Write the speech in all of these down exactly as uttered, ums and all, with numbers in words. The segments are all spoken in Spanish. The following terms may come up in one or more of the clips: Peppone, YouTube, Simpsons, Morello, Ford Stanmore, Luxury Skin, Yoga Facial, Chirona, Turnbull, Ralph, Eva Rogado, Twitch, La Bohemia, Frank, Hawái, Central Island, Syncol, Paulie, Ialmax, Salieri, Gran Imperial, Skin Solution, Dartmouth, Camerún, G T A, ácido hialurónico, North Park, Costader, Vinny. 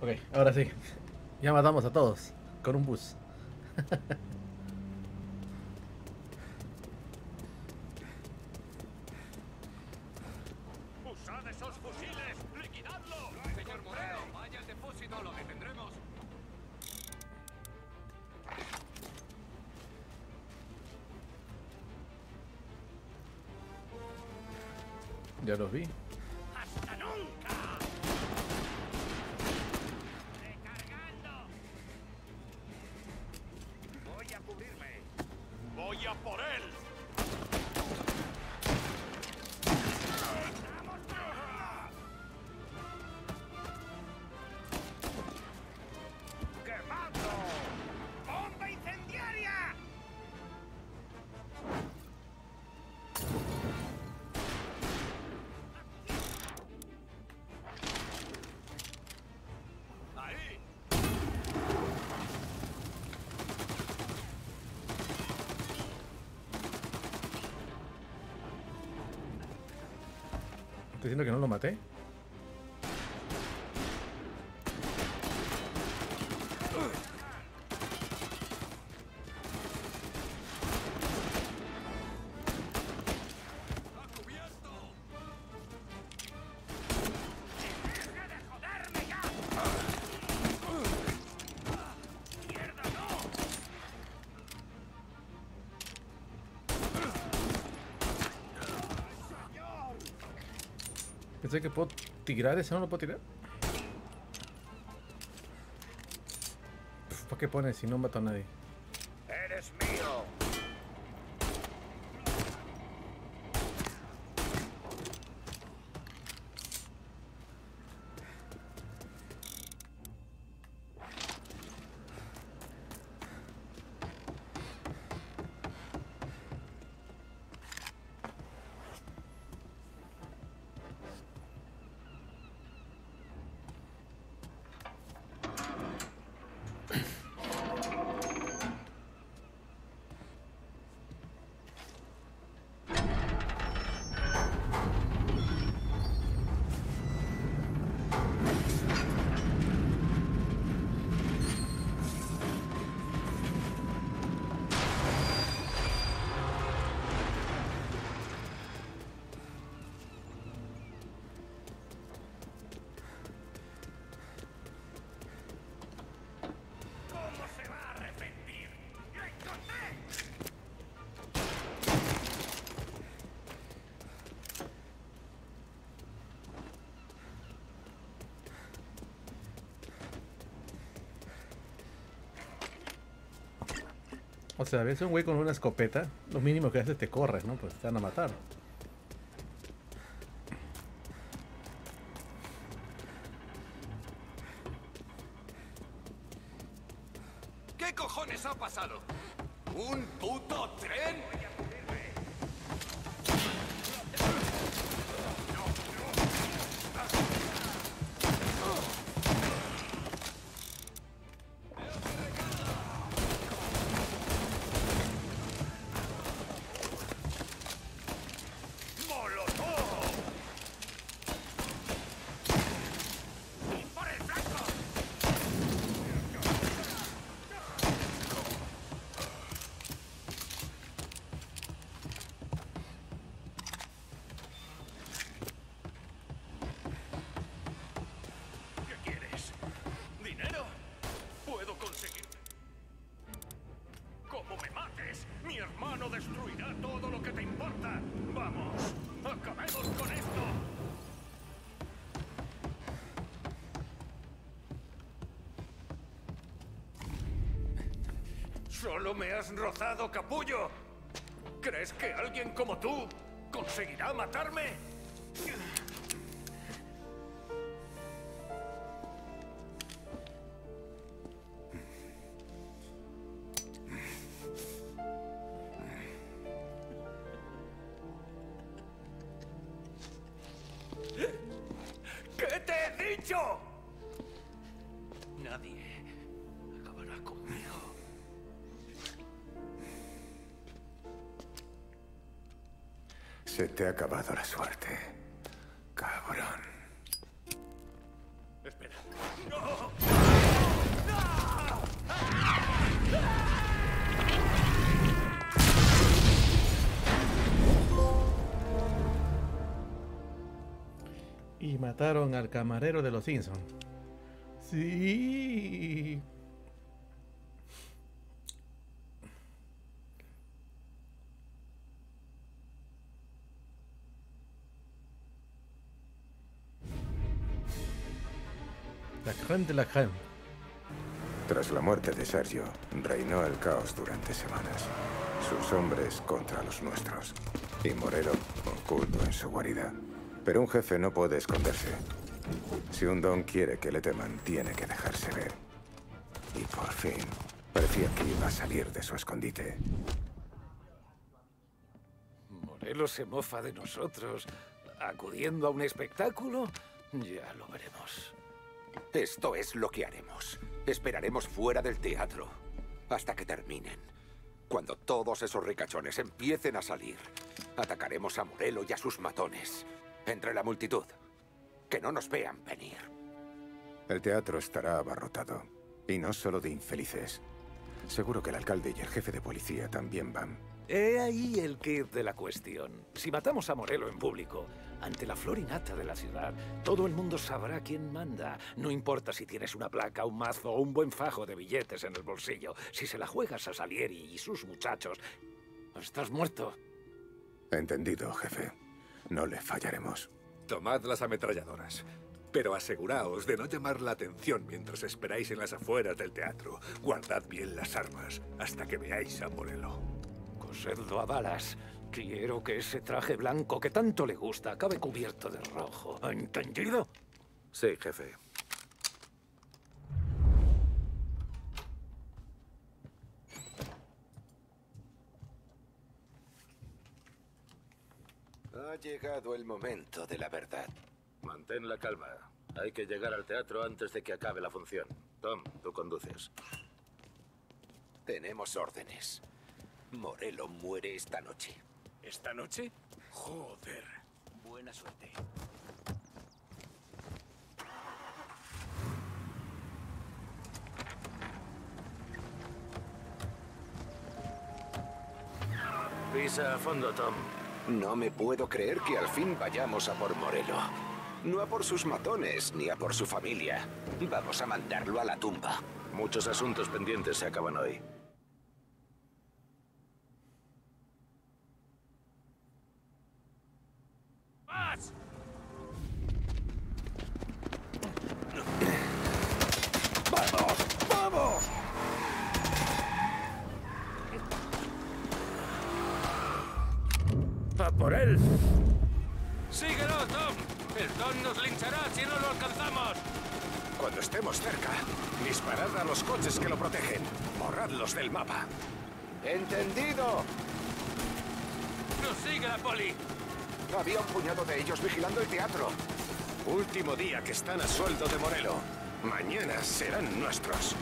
Ok, ahora sí. Ya matamos a todos con un bus. ¡Usad esos fusiles! ¡Liquidadlo! ¡Señor Morello, vaya al depósito! ¡Lo detendremos! Ya los vi. Diciendo que no lo maté. Pensé que puedo tirar ese, no lo puedo tirar. Uf, ¿para qué pones si no mato a nadie? ¡Eres mío! O sea, ves a un güey con una escopeta, lo mínimo que haces te corres, ¿no? Pues te van a matar. ¿Qué cojones ha pasado? ¿Un puto tren? ¡Solo me has rozado, capullo! ¿Crees que alguien como tú conseguirá matarme? ¿Qué te he dicho? Nadie acabará conmigo. Se te ha acabado la suerte, cabrón. Espera. ¡No! Mataron al camarero de los Simpsons. Sí. La crème de la crème. Tras la muerte de Sergio, reinó el caos durante semanas. Sus hombres contra los nuestros. Y Morello, oculto en su guarida. Pero un jefe no puede esconderse. Si un don quiere que le teman, tiene que dejarse ver. Y por fin, parecía que iba a salir de su escondite. Morello se mofa de nosotros. ¿Acudiendo a un espectáculo? Ya lo veremos. Esto es lo que haremos. Esperaremos fuera del teatro hasta que terminen. Cuando todos esos ricachones empiecen a salir, atacaremos a Morello y a sus matones. Entre la multitud. Que no nos vean venir. El teatro estará abarrotado. Y no solo de infelices. Seguro que el alcalde y el jefe de policía también van. He ahí el quid de la cuestión. Si matamos a Morello en público, ante la flor y nata de la ciudad, todo el mundo sabrá quién manda. No importa si tienes una placa, un mazo o un buen fajo de billetes en el bolsillo. Si se la juegas a Salieri y sus muchachos, estás muerto. Entendido, jefe. No le fallaremos. Tomad las ametralladoras, pero aseguraos de no llamar la atención mientras esperáis en las afueras del teatro. Guardad bien las armas hasta que veáis a Morello. Cosedlo a balas. Quiero que ese traje blanco que tanto le gusta acabe cubierto de rojo. ¿Entendido? Sí, jefe. Ha llegado el momento de la verdad. Mantén la calma. Hay que llegar al teatro antes de que acabe la función. Tom, tú conduces. Tenemos órdenes. Morello muere esta noche. ¿Esta noche? Joder. Buena suerte. Pisa a fondo, Tom. No me puedo creer que al fin vayamos a por Morello. No a por sus matones, ni a por su familia. Vamos a mandarlo a la tumba. Muchos asuntos pendientes se acaban hoy. ¡Por él! ¡Síguelo, Tom! ¡El Don nos linchará si no lo alcanzamos! Cuando estemos cerca, disparad a los coches que lo protegen. Borradlos del mapa. ¡Entendido! ¡Nos sigue la poli! Había un puñado de ellos vigilando el teatro. Último día que están a sueldo de Morello. Mañana serán nuestros.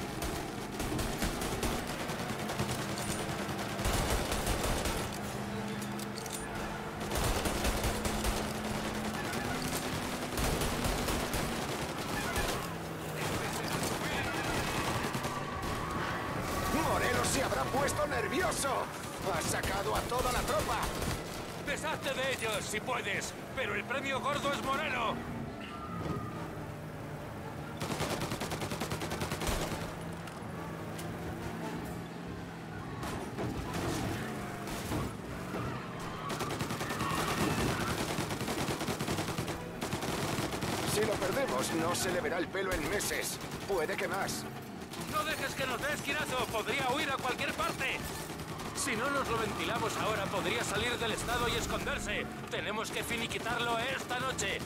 ¡Ha sacado a toda la tropa! ¡Deshazte de ellos, si puedes! ¡Pero el premio gordo es Morello! Si lo perdemos, no se le verá el pelo en meses. Puede que más. ¡No dejes que nos dé esquinazo! ¡Podría huir a cualquier parte! Si no nos lo ventilamos ahora, podría salir del estado y esconderse. Tenemos que finiquitarlo esta noche.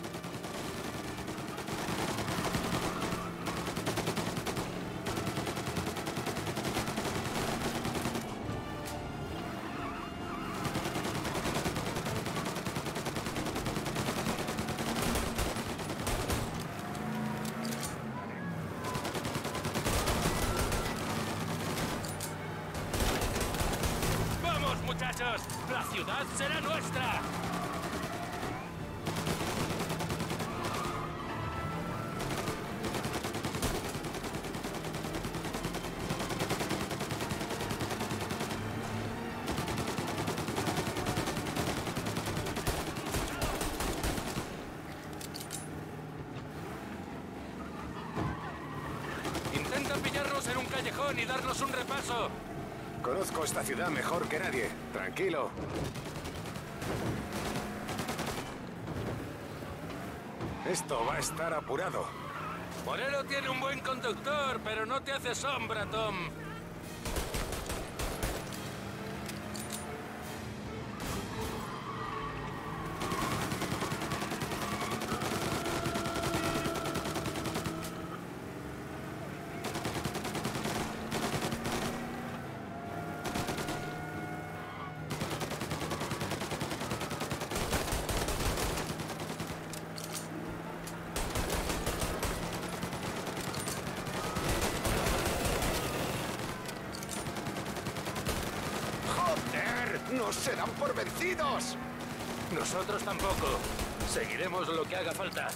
La ciudad será nuestra. estación y darnos un repaso. Conozco esta ciudad mejor que nadie. Tranquilo. Esto va a estar apurado. Morello tiene un buen conductor, pero no te hace sombra, Tom. ¡No se dan por vencidos! Nosotros tampoco. Seguiremos lo que haga falta.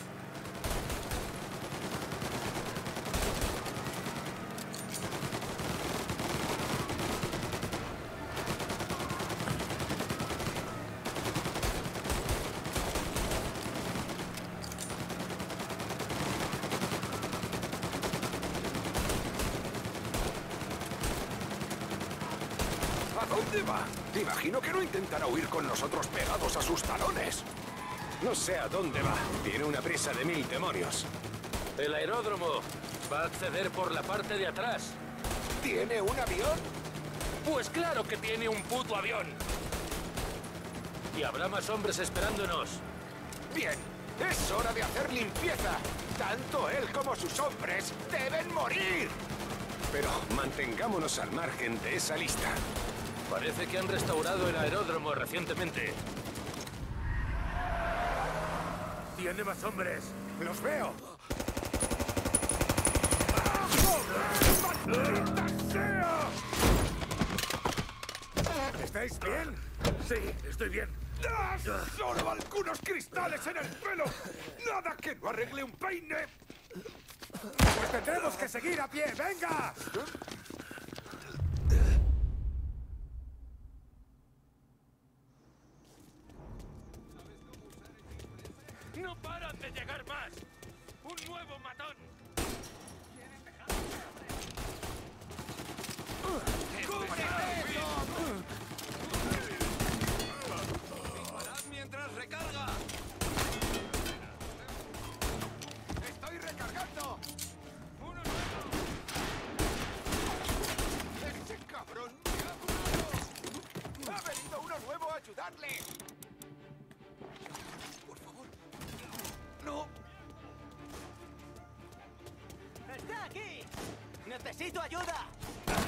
Imagino que no intentará huir con nosotros pegados a sus talones. No sé a dónde va. Tiene una prisa de mil demonios. El aeródromo va a acceder por la parte de atrás. ¿Tiene un avión? Pues claro que tiene un puto avión. Y habrá más hombres esperándonos. Bien, es hora de hacer limpieza. Tanto él como sus hombres deben morir. Pero mantengámonos al margen de esa lista. Parece que han restaurado el aeródromo recientemente. Tiene más hombres. ¡Los veo! ¡Maldita sea! ¿Estáis bien? Sí, estoy bien. ¡Solo algunos cristales en el pelo! ¡Nada que no arregle un peine! ¡Pues tendremos que seguir a pie! ¡Venga! ¡Necesito ayuda! ¡Más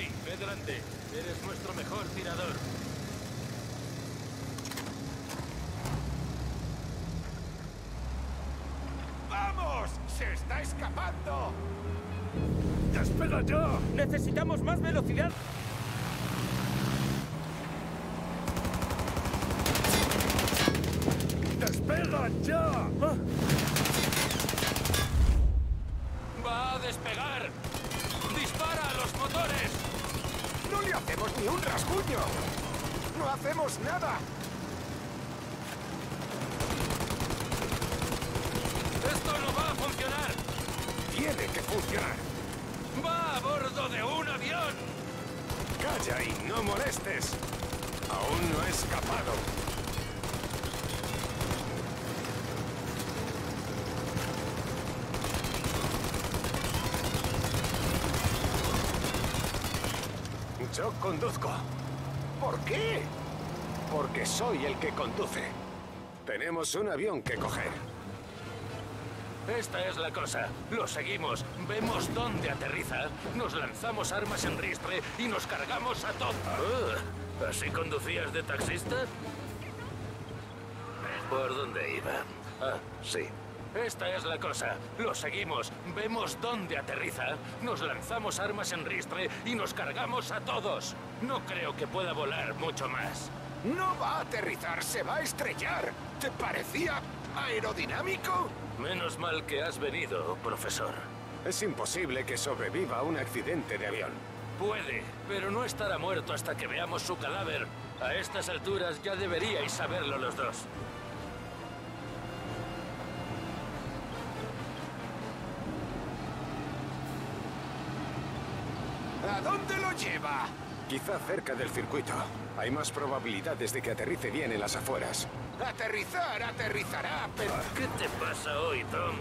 Murphy, ve delante. Eres nuestro mejor tirador. ¡Vamos! ¡Se está escapando! ¡Despega ya! ¡Necesitamos más velocidad! ¡Despega ya! ¿Ah? ¡Va a despegar! ¡Dispara a los motores! ¡No le hacemos ni un rasguño! ¡No hacemos nada! ¡Esto no va a funcionar! ¡Tiene que funcionar! ¡Va a bordo de un avión! ¡Calla y no molestes! ¡Aún no he escapado! Yo conduzco. ¿Por qué? Porque soy el que conduce. Tenemos un avión que coger. Esta es la cosa. Lo seguimos, vemos dónde aterriza, nos lanzamos armas en ristre y nos cargamos a todo. Oh, ¿así conducías de taxista? ¿Por dónde iba? Ah, sí. Esta es la cosa. Lo seguimos, vemos dónde aterriza, nos lanzamos armas en ristre y nos cargamos a todos. No creo que pueda volar mucho más. No va a aterrizar, se va a estrellar. ¿Te parecía aerodinámico? Menos mal que has venido, profesor. Es imposible que sobreviva a un accidente de avión. Puede, pero no estará muerto hasta que veamos su cadáver. A estas alturas ya deberíais saberlo los dos. ¿A dónde lo lleva? Quizá cerca del circuito. Hay más probabilidades de que aterrice bien en las afueras. Aterrizar, aterrizará, pero... ¿Qué te pasa hoy, Tom?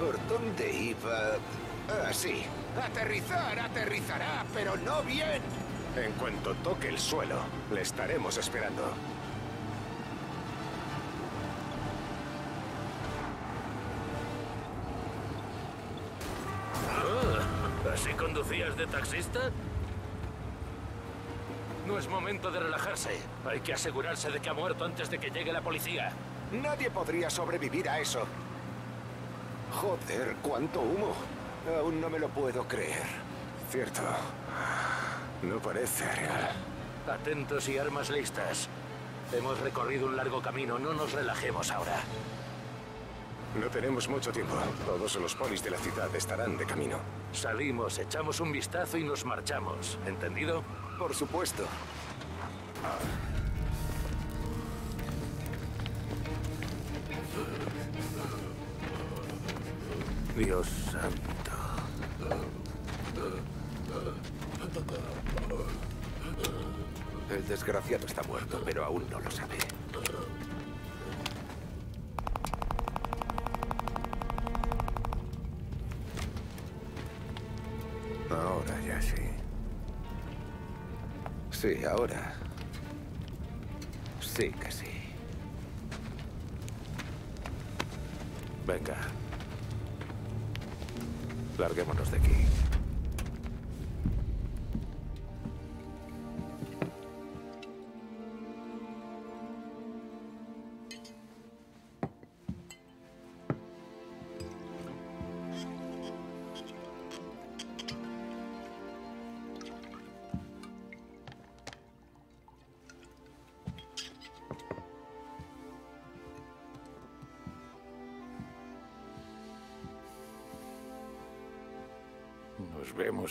¿Por dónde iba? Ah, sí. Aterrizar, aterrizará, pero no bien. En cuanto toque el suelo, le estaremos esperando. ¿Así conducías de taxista? No es momento de relajarse. Hay que asegurarse de que ha muerto antes de que llegue la policía. Nadie podría sobrevivir a eso. Joder, cuánto humo. Aún no me lo puedo creer. Cierto. No parece real. Atentos y armas listas. Hemos recorrido un largo camino. No nos relajemos ahora. No tenemos mucho tiempo. Todos los polis de la ciudad estarán de camino. Salimos, echamos un vistazo y nos marchamos. ¿Entendido? Por supuesto. Dios santo. El desgraciado está muerto, pero aún no lo sabe. Ahora ya sí. Sí, ahora. Sí que sí. Venga. Larguémonos de aquí.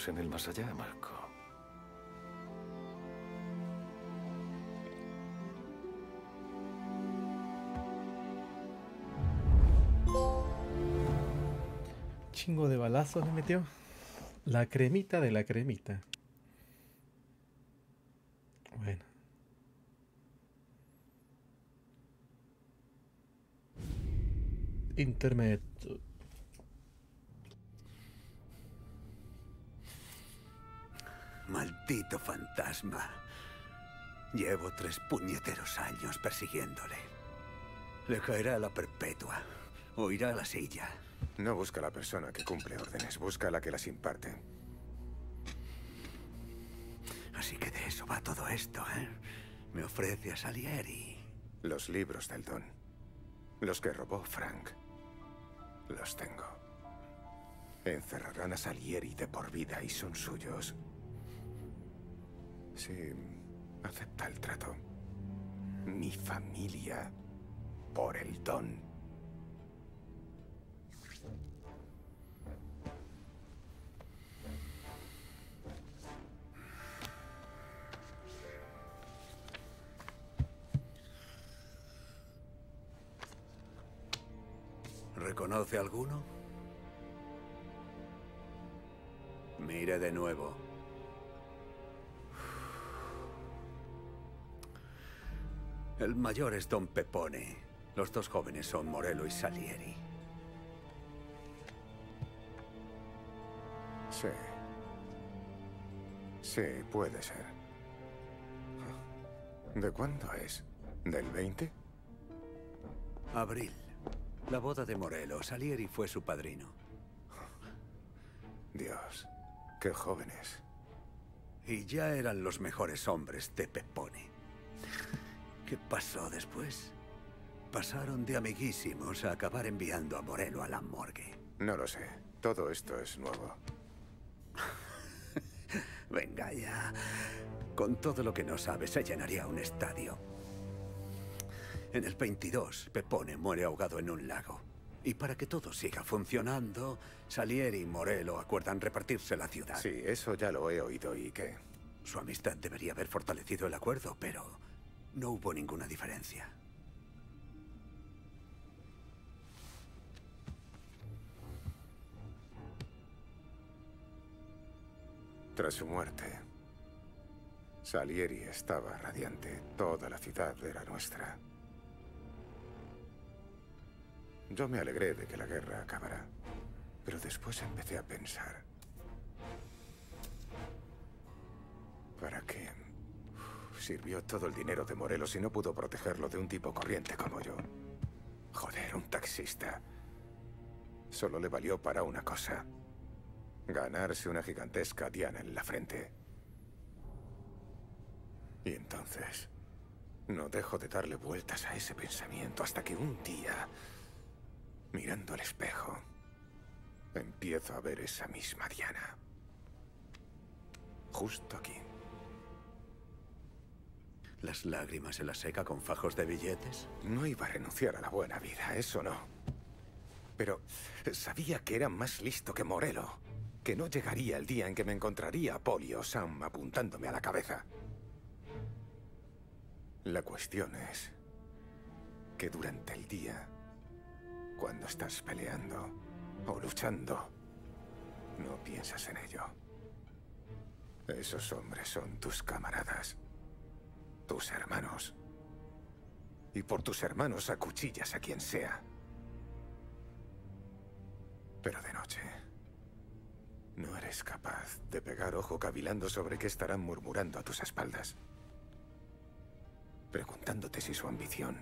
En el más allá, Marco. Chingo de balazos le metió. La cremita de la cremita. Bueno. Internet. Maldito fantasma. Llevo tres puñeteros años persiguiéndole. Le caerá la perpetua o irá a la silla. No busca a la persona que cumple órdenes, busca a la que las imparte. Así que de eso va todo esto, ¿eh? Me ofrece a Salieri. Los libros del Don. Los que robó Frank. Los tengo. Encerrarán a Salieri de por vida y son suyos. Sí, acepta el trato. Mi familia por el Don. ¿Reconoce alguno? Mire de nuevo. El mayor es don Peppone. Los dos jóvenes son Morello y Salieri. Sí. Sí, puede ser. ¿De cuándo es? ¿Del veinte? Abril. La boda de Morello. Salieri fue su padrino. Dios, qué jóvenes. Y ya eran los mejores hombres de Peppone. ¿Qué pasó después? Pasaron de amiguísimos a acabar enviando a Morello a la morgue. No lo sé. Todo esto es nuevo. Venga ya. Con todo lo que no sabe, se llenaría un estadio. En el veintidós, Peppone muere ahogado en un lago. Y para que todo siga funcionando, Salieri y Morello acuerdan repartirse la ciudad. Sí, eso ya lo he oído, ¿y qué? Su amistad debería haber fortalecido el acuerdo, pero no hubo ninguna diferencia. Tras su muerte, Salieri estaba radiante. Toda la ciudad era nuestra. Yo me alegré de que la guerra acabara, pero después empecé a pensar. ¿Para qué sirvió todo el dinero de Morello si no pudo protegerlo de un tipo corriente como yo? Joder, un taxista. Solo le valió para una cosa. Ganarse una gigantesca diana en la frente. Y entonces, no dejo de darle vueltas a ese pensamiento hasta que un día, mirando al espejo, empiezo a ver esa misma diana. Justo aquí. ¿Las lágrimas se las seca con fajos de billetes? No iba a renunciar a la buena vida, eso no. Pero sabía que era más listo que Morello. Que no llegaría el día en que me encontraría a Paulie o Sam apuntándome a la cabeza. La cuestión es que durante el día, cuando estás peleando o luchando, no piensas en ello. Esos hombres son tus camaradas, tus hermanos. Y por tus hermanos acuchillas a quien sea. Pero de noche, no eres capaz de pegar ojo cavilando sobre qué estarán murmurando a tus espaldas. Preguntándote si su ambición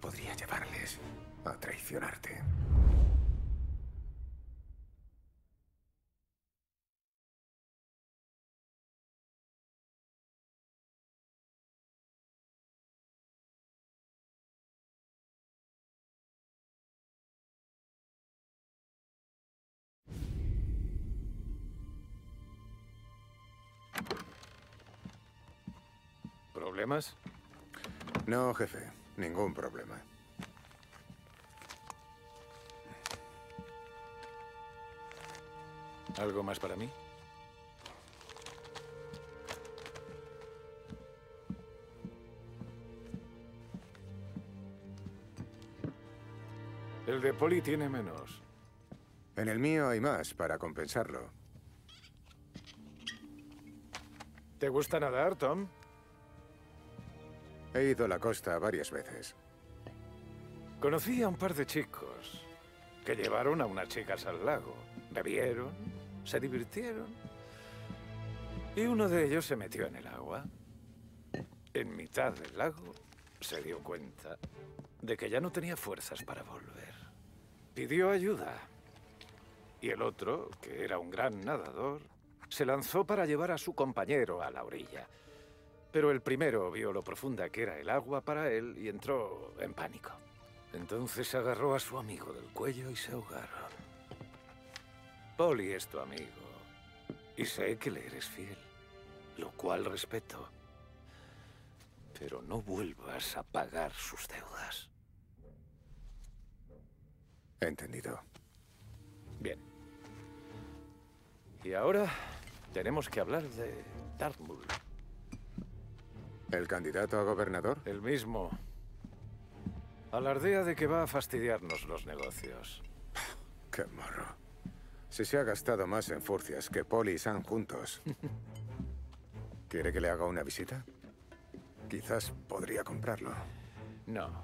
podría llevarles a traicionarte. ¿Problemas? No, jefe. Ningún problema. ¿Algo más para mí? El de Paulie tiene menos. En el mío hay más para compensarlo. ¿Te gusta nadar, Tom? He ido a la costa varias veces. Conocí a un par de chicos que llevaron a unas chicas al lago. Bebieron, se divirtieron. Y uno de ellos se metió en el agua. En mitad del lago se dio cuenta de que ya no tenía fuerzas para volver. Pidió ayuda. Y el otro, que era un gran nadador, Se lanzó para llevar a su compañero a la orilla. Pero el primero vio lo profunda que era el agua para él y entró en pánico. Entonces agarró a su amigo del cuello y se ahogaron. Paulie es tu amigo. Y sé que le eres fiel, lo cual respeto. Pero no vuelvas a pagar sus deudas. Entendido. Bien. Y ahora tenemos que hablar de Dartmouth. ¿El candidato a gobernador? El mismo. Alardea de que va a fastidiarnos los negocios. ¡Qué morro! Si se ha gastado más en furcias que Paulie y Sam juntos. ¿Quiere que le haga una visita? Quizás podría comprarlo. No.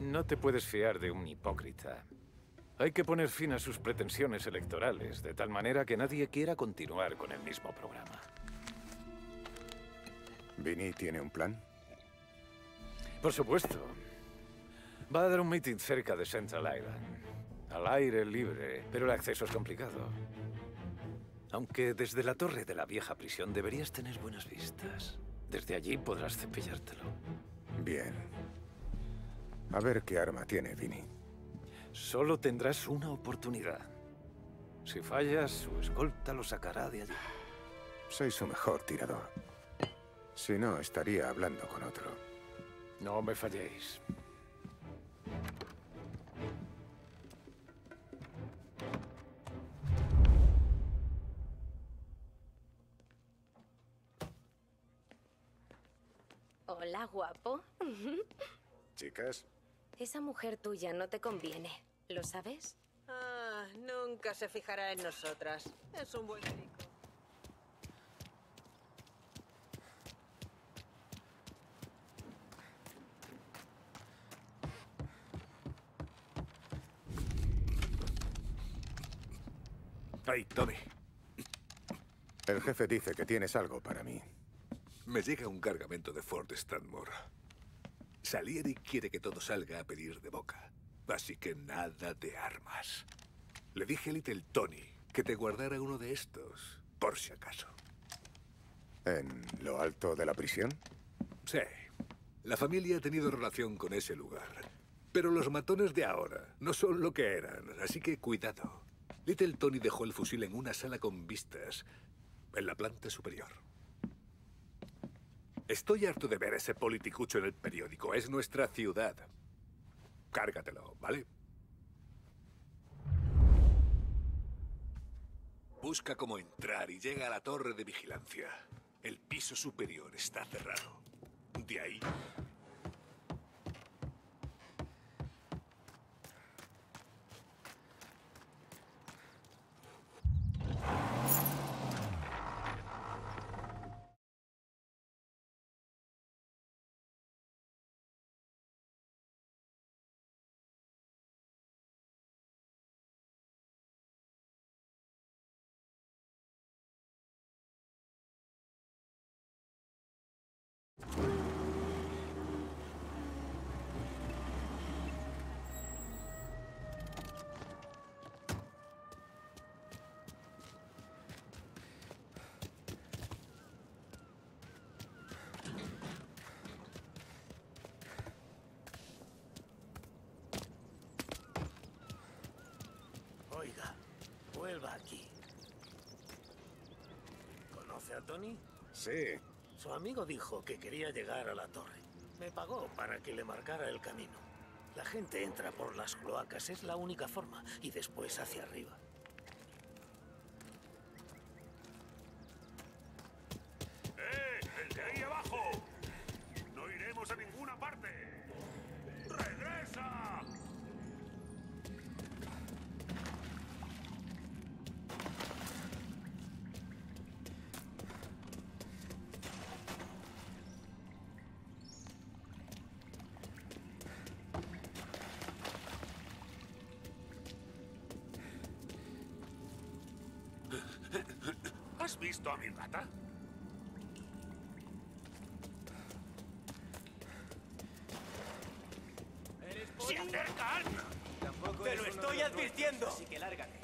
No te puedes fiar de un hipócrita. Hay que poner fin a sus pretensiones electorales, de tal manera que nadie quiera continuar con el mismo programa. ¿Vinny tiene un plan? Por supuesto. Va a dar un meeting cerca de Central Island. Al aire libre, pero el acceso es complicado. Aunque desde la torre de la vieja prisión deberías tener buenas vistas. Desde allí podrás cepillártelo. Bien. A ver qué arma tiene Vinny. Solo tendrás una oportunidad. Si fallas, su escolta lo sacará de allí. Soy su mejor tirador. Si no, estaría hablando con otro. No me falléis. Hola, guapo. Chicas. Esa mujer tuya no te conviene, ¿lo sabes? Ah, nunca se fijará en nosotras. Es un buen rico. Hey, Tommy. El jefe dice que tienes algo para mí. Me llega un cargamento de Ford Stanmore. Salieri quiere que todo salga a pedir de boca. Así que nada de armas. Le dije a Little Tony que te guardara uno de estos, por si acaso. ¿En lo alto de la prisión? Sí. La familia ha tenido relación con ese lugar. Pero los matones de ahora no son lo que eran, así que cuidado. Little Tony dejó el fusil en una sala con vistas, en la planta superior. Estoy harto de ver a ese politicucho en el periódico. Es nuestra ciudad. Cárgatelo, ¿vale? Busca cómo entrar y llega a la torre de vigilancia. El piso superior está cerrado. De ahí... Oiga, vuelva aquí. ¿Conoce a Tony? Sí. Su amigo dijo que quería llegar a la torre. Me pagó para que le marcara el camino. La gente entra por las cloacas, es la única forma, y después hacia arriba. ¡Eh! ¡El de ahí abajo! ¡No iremos a ninguna parte! ¡Regresa! ¿Has visto a mi gata? ¡Se acercan! ¡Te lo estoy advirtiendo! Así que lárgate.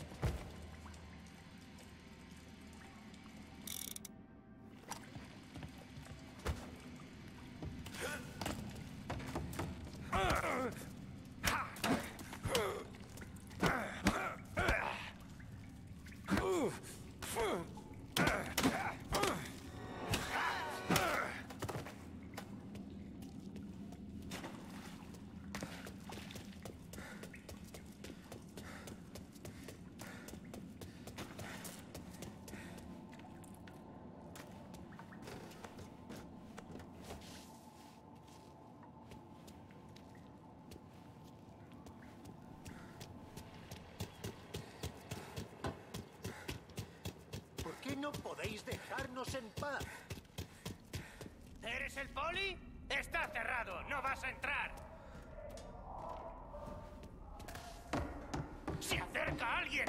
no podéis dejarnos en paz. ¿Eres el Poli? Está cerrado, no vas a entrar. ¡Se acerca alguien!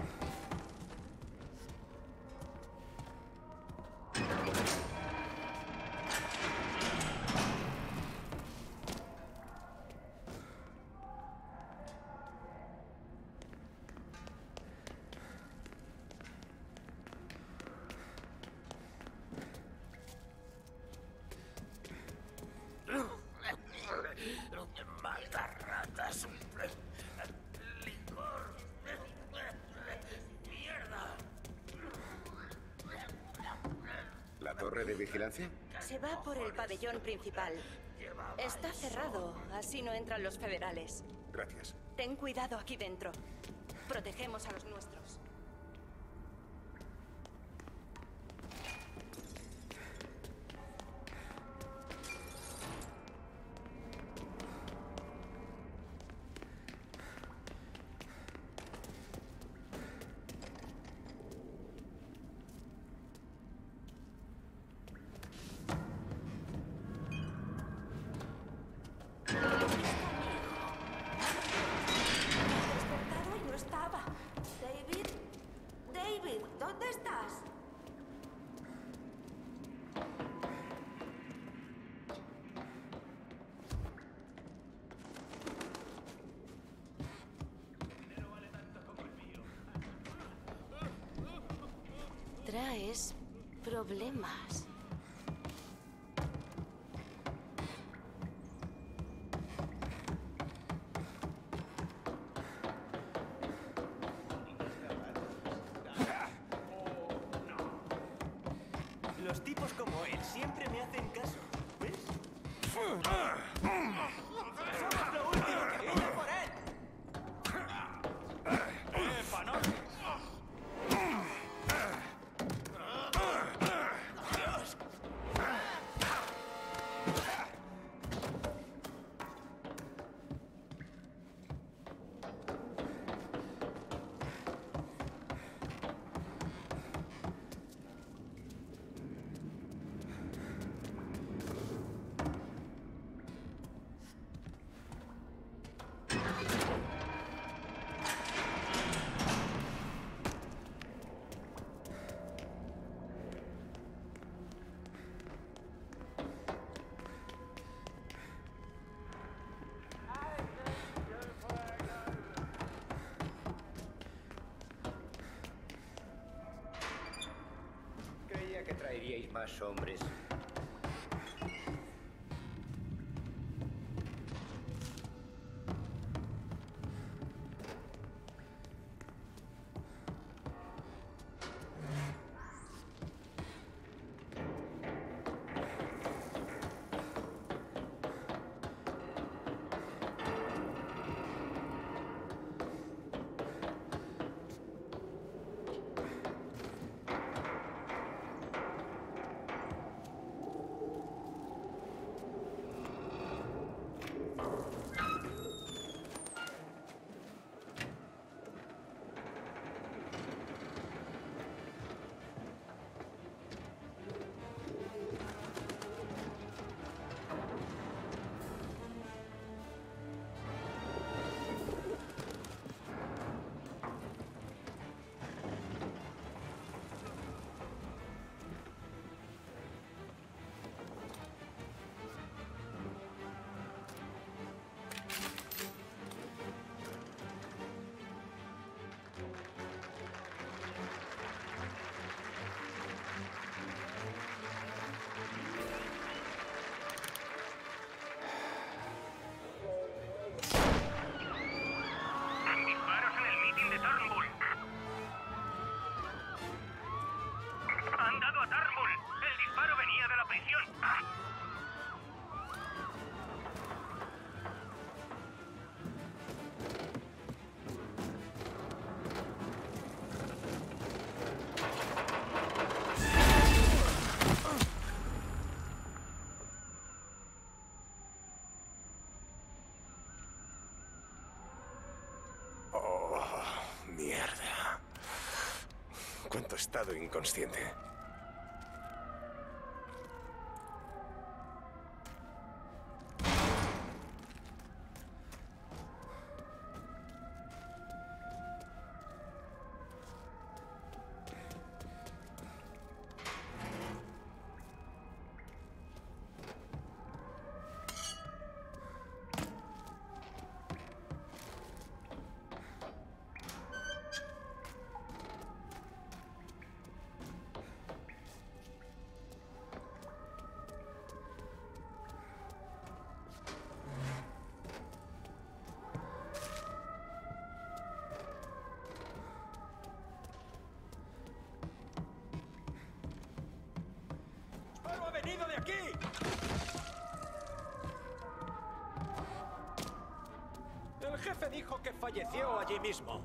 Se va por el pabellón principal. Está cerrado, así no entran los federales. Gracias. Ten cuidado aquí dentro. Protegemos a los nuestros. Traes problemas. Los tipos como él siempre me hacen caso, ¿ves? ¡Somos lo último que viene por él! ¡Eh, panón! Que traeríais más hombres. Mierda. ¿Cuánto he estado inconsciente? venido de aquí! El jefe dijo que falleció allí mismo.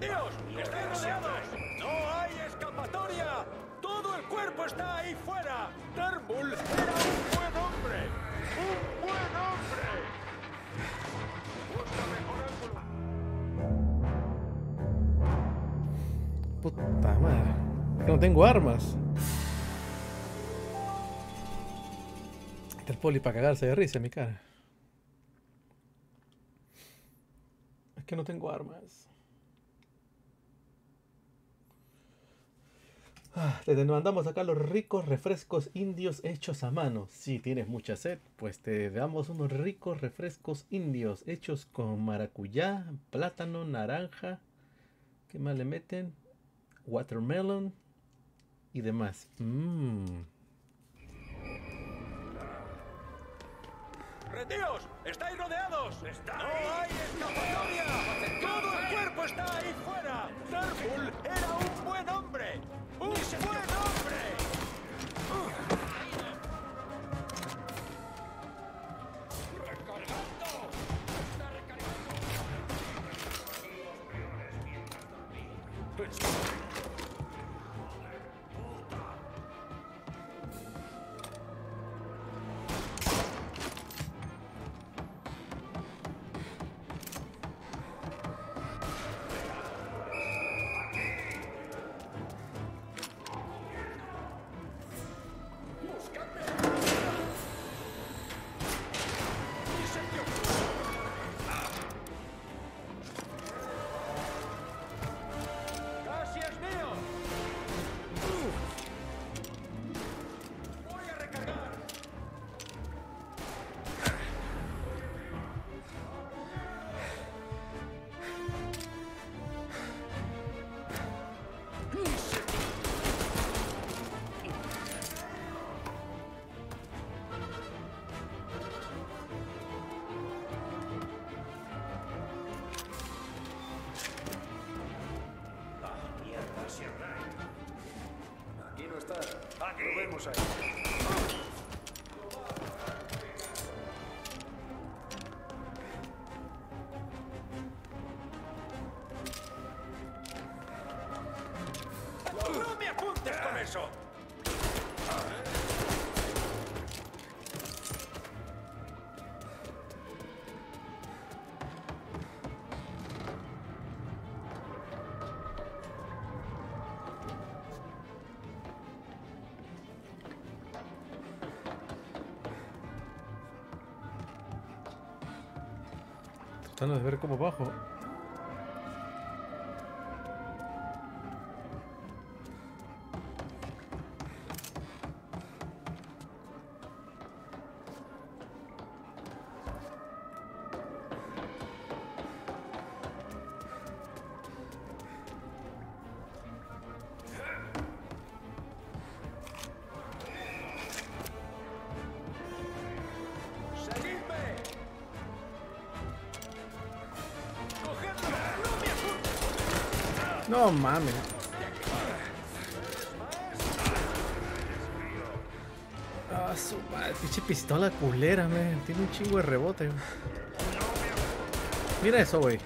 ¡Dios! ¡Estáis rodeados! ¡No hay escapatoria! ¡Todo el cuerpo está ahí fuera! ¡Turnbull era un buen hombre! ¡Un buen hombre! Puta madre. No tengo armas. Está el Paulie para cagarse de risa en mi cara. Es que no tengo armas. Te mandamos acá los ricos refrescos indios hechos a mano. Si tienes mucha sed, pues te damos unos ricos refrescos indios hechos con maracuyá, plátano, naranja. ¿Qué más le meten? Watermelon y demás. Mmm. ¡Retiros! ¡Estáis rodeados! ¡Está ¡No hay escapatoria! ¡Todo el cuerpo está ahí fuera! ¡Turnbull era un buen hombre! ¡Un buen hombre! ¡Recargando! ¡Está de ver cómo bajo. No mames. Ah, su madre, pinche pistola culera, man. Tiene un chingo de rebote, man. Mira eso, güey.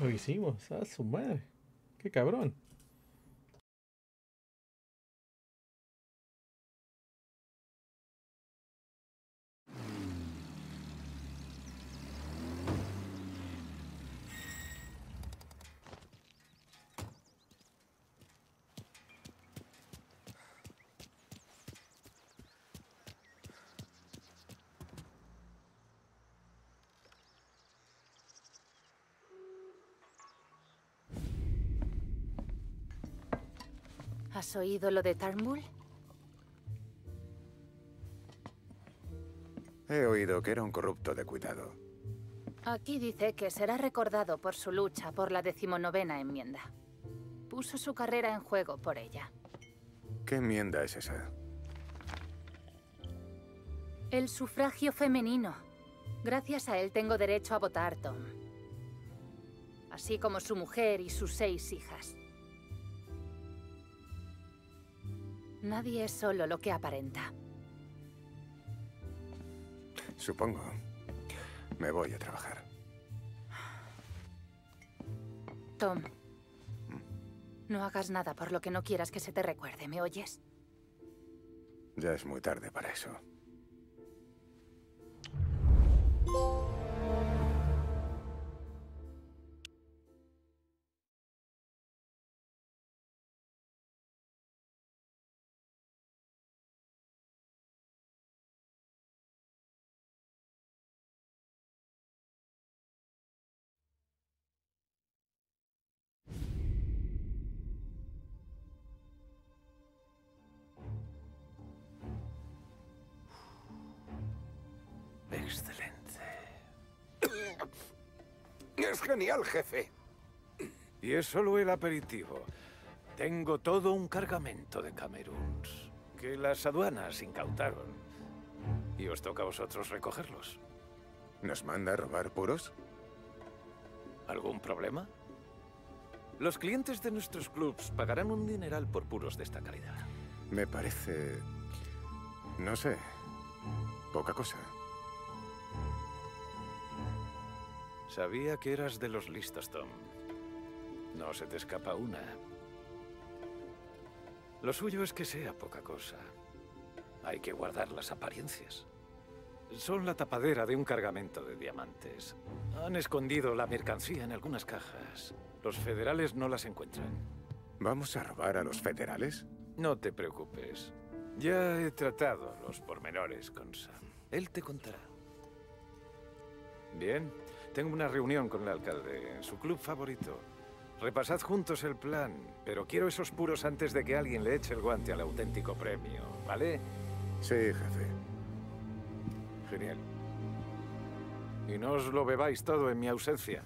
Lo hicimos, a su madre. Qué cabrón. ¿Has oído lo de Turnbull? He oído que era un corrupto de cuidado. Aquí dice que será recordado por su lucha por la decimonovena enmienda. Puso su carrera en juego por ella. ¿Qué enmienda es esa? El sufragio femenino. Gracias a él tengo derecho a votar, Tom. Así como su mujer y sus seis hijas. Nadie es solo lo que aparenta. Supongo. Me voy a trabajar. Tom, no hagas nada por lo que no quieras que se te recuerde, ¿me oyes? Ya es muy tarde para eso. Excelente. Es genial, jefe. Y es solo el aperitivo. Tengo todo un cargamento de Camerún que las aduanas incautaron. Y os toca a vosotros recogerlos. ¿Nos manda a robar puros? ¿Algún problema? Los clientes de nuestros clubs pagarán un dineral por puros de esta calidad. Me parece... no sé... poca cosa. Sabía que eras de los listos, Tom. No se te escapa una. Lo suyo es que sea poca cosa. Hay que guardar las apariencias. Son la tapadera de un cargamento de diamantes. Han escondido la mercancía en algunas cajas. Los federales no las encuentran. ¿Vamos a robar a los federales? No te preocupes. Ya he tratado los pormenores con Sam. Él te contará. Bien. Tengo una reunión con el alcalde en su club favorito. Repasad juntos el plan, pero quiero esos puros antes de que alguien le eche el guante al auténtico premio, ¿vale? Sí, jefe. Genial. Y no os lo bebáis todo en mi ausencia.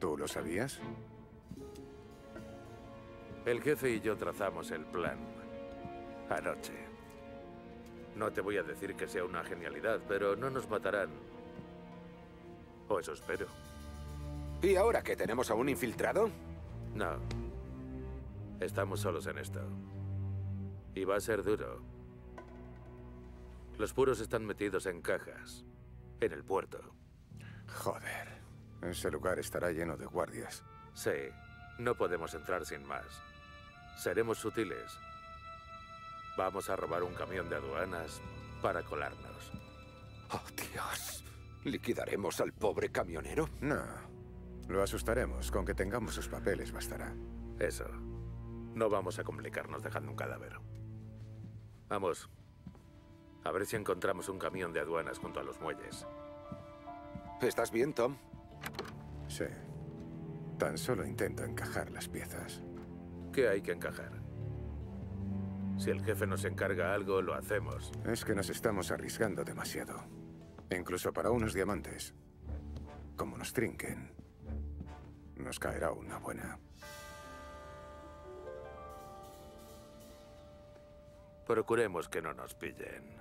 ¿Tú lo sabías? El jefe y yo trazamos el plan anoche. No te voy a decir que sea una genialidad, pero no nos matarán. O eso espero. ¿Y ahora que tenemos a un infiltrado? No. Estamos solos en esto. Y va a ser duro. Los puros están metidos en cajas. En el puerto. Joder. Ese lugar estará lleno de guardias. Sí. No podemos entrar sin más. Seremos sutiles. Vamos a robar un camión de aduanas para colarnos. ¡Oh, Dios! ¿Liquidaremos al pobre camionero? No. Lo asustaremos. Con que tengamos sus papeles bastará. Eso. No vamos a complicarnos dejando un cadáver. Vamos. A ver si encontramos un camión de aduanas junto a los muelles. ¿Estás bien, Tom? Sí. Tan solo intento encajar las piezas. ¿Qué hay que encajar? Si el jefe nos encarga algo, lo hacemos. Es que nos estamos arriesgando demasiado. Incluso para unos diamantes. Como nos trinquen, nos caerá una buena. Procuremos que no nos pillen.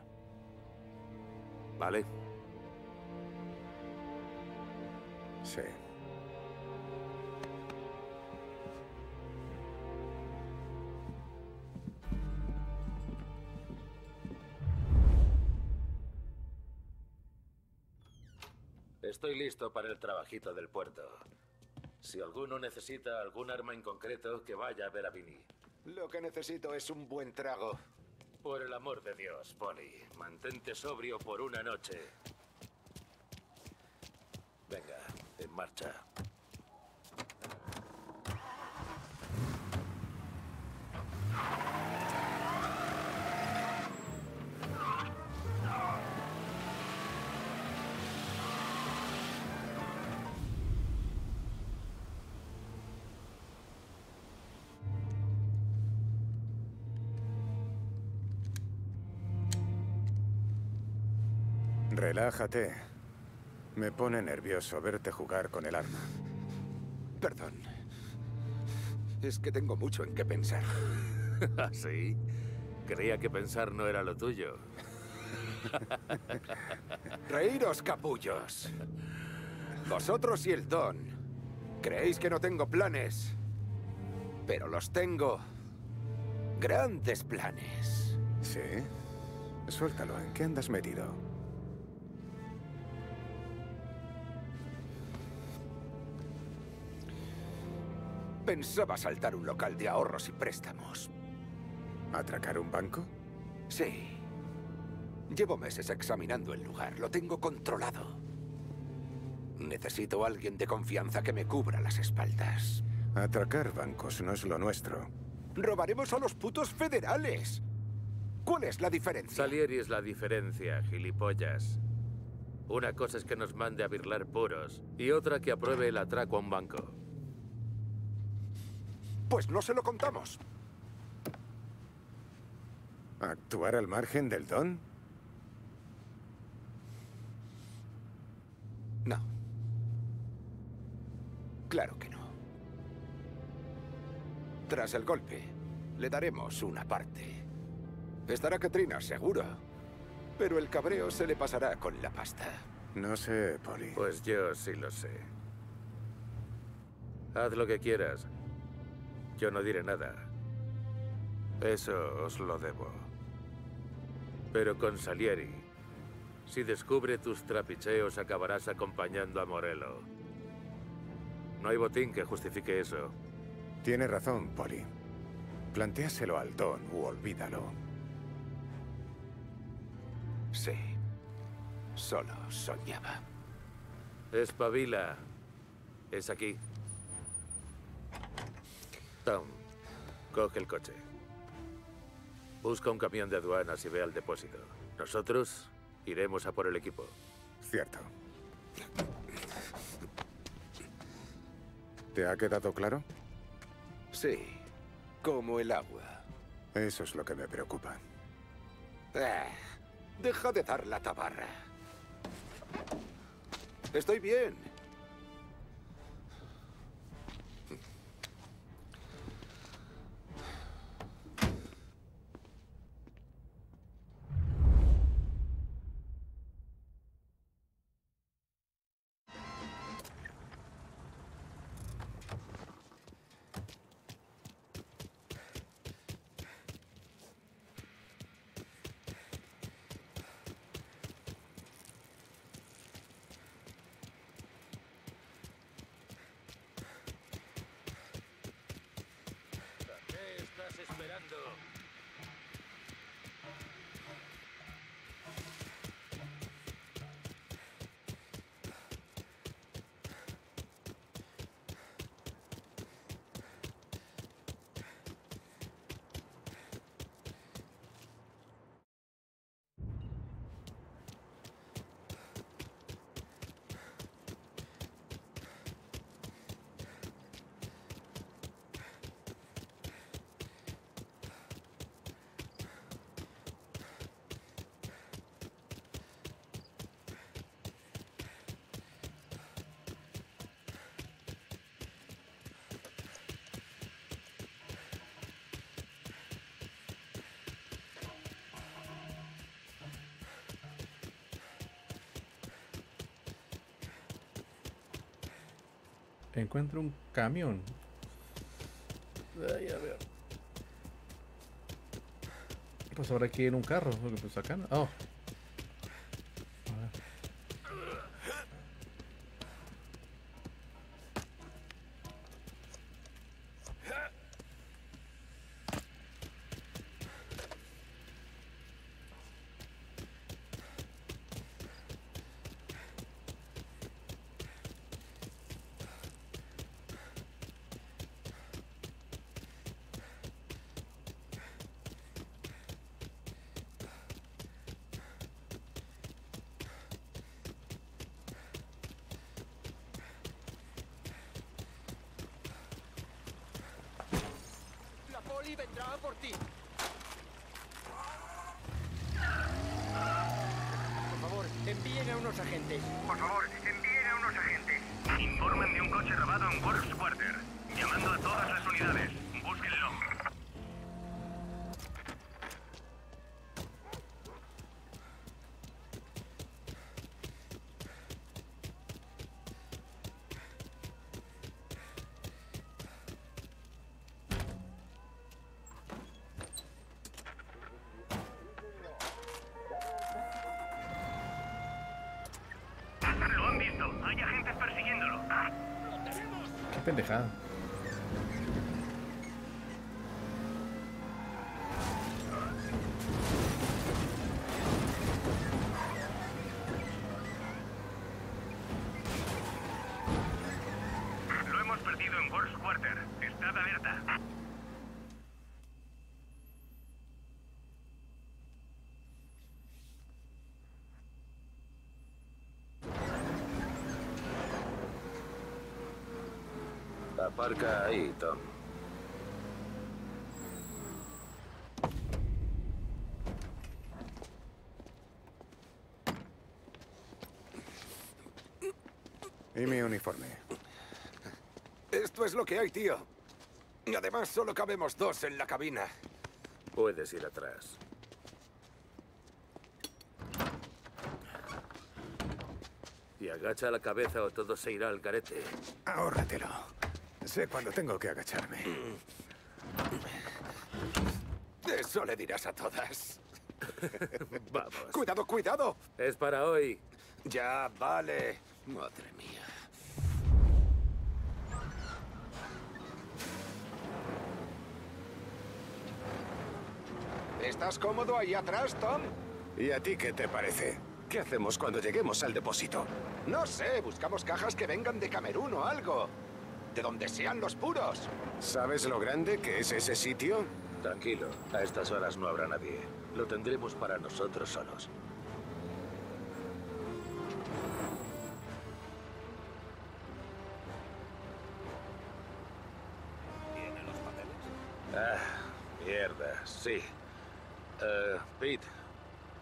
¿Vale? Sí. Estoy listo para el trabajito del puerto. Si alguno necesita algún arma en concreto, que vaya a ver a Vinny. Lo que necesito es un buen trago. Por el amor de Dios, Paulie, mantente sobrio por una noche. Venga, en marcha. Relájate. Me pone nervioso verte jugar con el arma. Perdón. Es que tengo mucho en qué pensar. ¿Ah, sí? Creía que pensar no era lo tuyo. Reíros, capullos. Vosotros y el Don, creéis que no tengo planes, pero los tengo. Grandes planes. ¿Sí? Suéltalo, ¿en qué andas metido? Pensaba asaltar un local de ahorros y préstamos. ¿Atracar un banco? Sí. Llevo meses examinando el lugar. Lo tengo controlado. Necesito a alguien de confianza que me cubra las espaldas. Atracar bancos no es lo nuestro. ¡Robaremos a los putos federales! ¿Cuál es la diferencia? Salieri es la diferencia, gilipollas. Una cosa es que nos mande a birlar puros y otra que apruebe el atraco a un banco. Pues no se lo contamos. ¿Actuar al margen del Don? No. Claro que no. Tras el golpe, le daremos una parte. Estará Katrina, seguro. Pero el cabreo se le pasará con la pasta. No sé, Paulie. Pues yo sí lo sé. Haz lo que quieras. Yo no diré nada. Eso os lo debo. Pero con Salieri, si descubre tus trapicheos, acabarás acompañando a Morello. No hay botín que justifique eso. Tiene razón, Paulie. Plantéaselo al Don u olvídalo. Sí. Solo soñaba. Espabila. Es aquí. Tom, coge el coche. Busca un camión de aduanas y ve al depósito. Nosotros iremos a por el equipo. Cierto. ¿Te ha quedado claro? Sí, como el agua. Eso es lo que me preocupa. Ah, deja de dar la tabarra. Estoy bien. Encuentro un camión. Ay, a ver. Pues habrá que ir en un carro. Pues acá no. Oh. Paulie vendrá a por ti. Por favor, envíen a unos agentes. Por favor, envíen a unos agentes. Informen de un coche robado en Works Quarter. Llamando a todas las unidades. Búsquenlo. Qué pendejada. Aparca ahí, Tom. Y mi uniforme. Esto es lo que hay, tío. Además, solo cabemos dos en la cabina. Puedes ir atrás. Y agacha la cabeza o todo se irá al carete. Ahórratelo. Sé cuándo tengo que agacharme. Eso le dirás a todas. Vamos. ¡Cuidado, cuidado! Es para hoy. Ya, vale. Madre mía. ¿Estás cómodo ahí atrás, Tom? ¿Y a ti qué te parece? ¿Qué hacemos cuando lleguemos al depósito? No sé, buscamos cajas que vengan de Camerún o algo. De donde sean los puros. ¿Sabes lo grande que es ese sitio? Tranquilo, a estas horas no habrá nadie. Lo tendremos para nosotros solos. ¿Tiene los papeles? Ah, mierda, sí. Uh, Pete,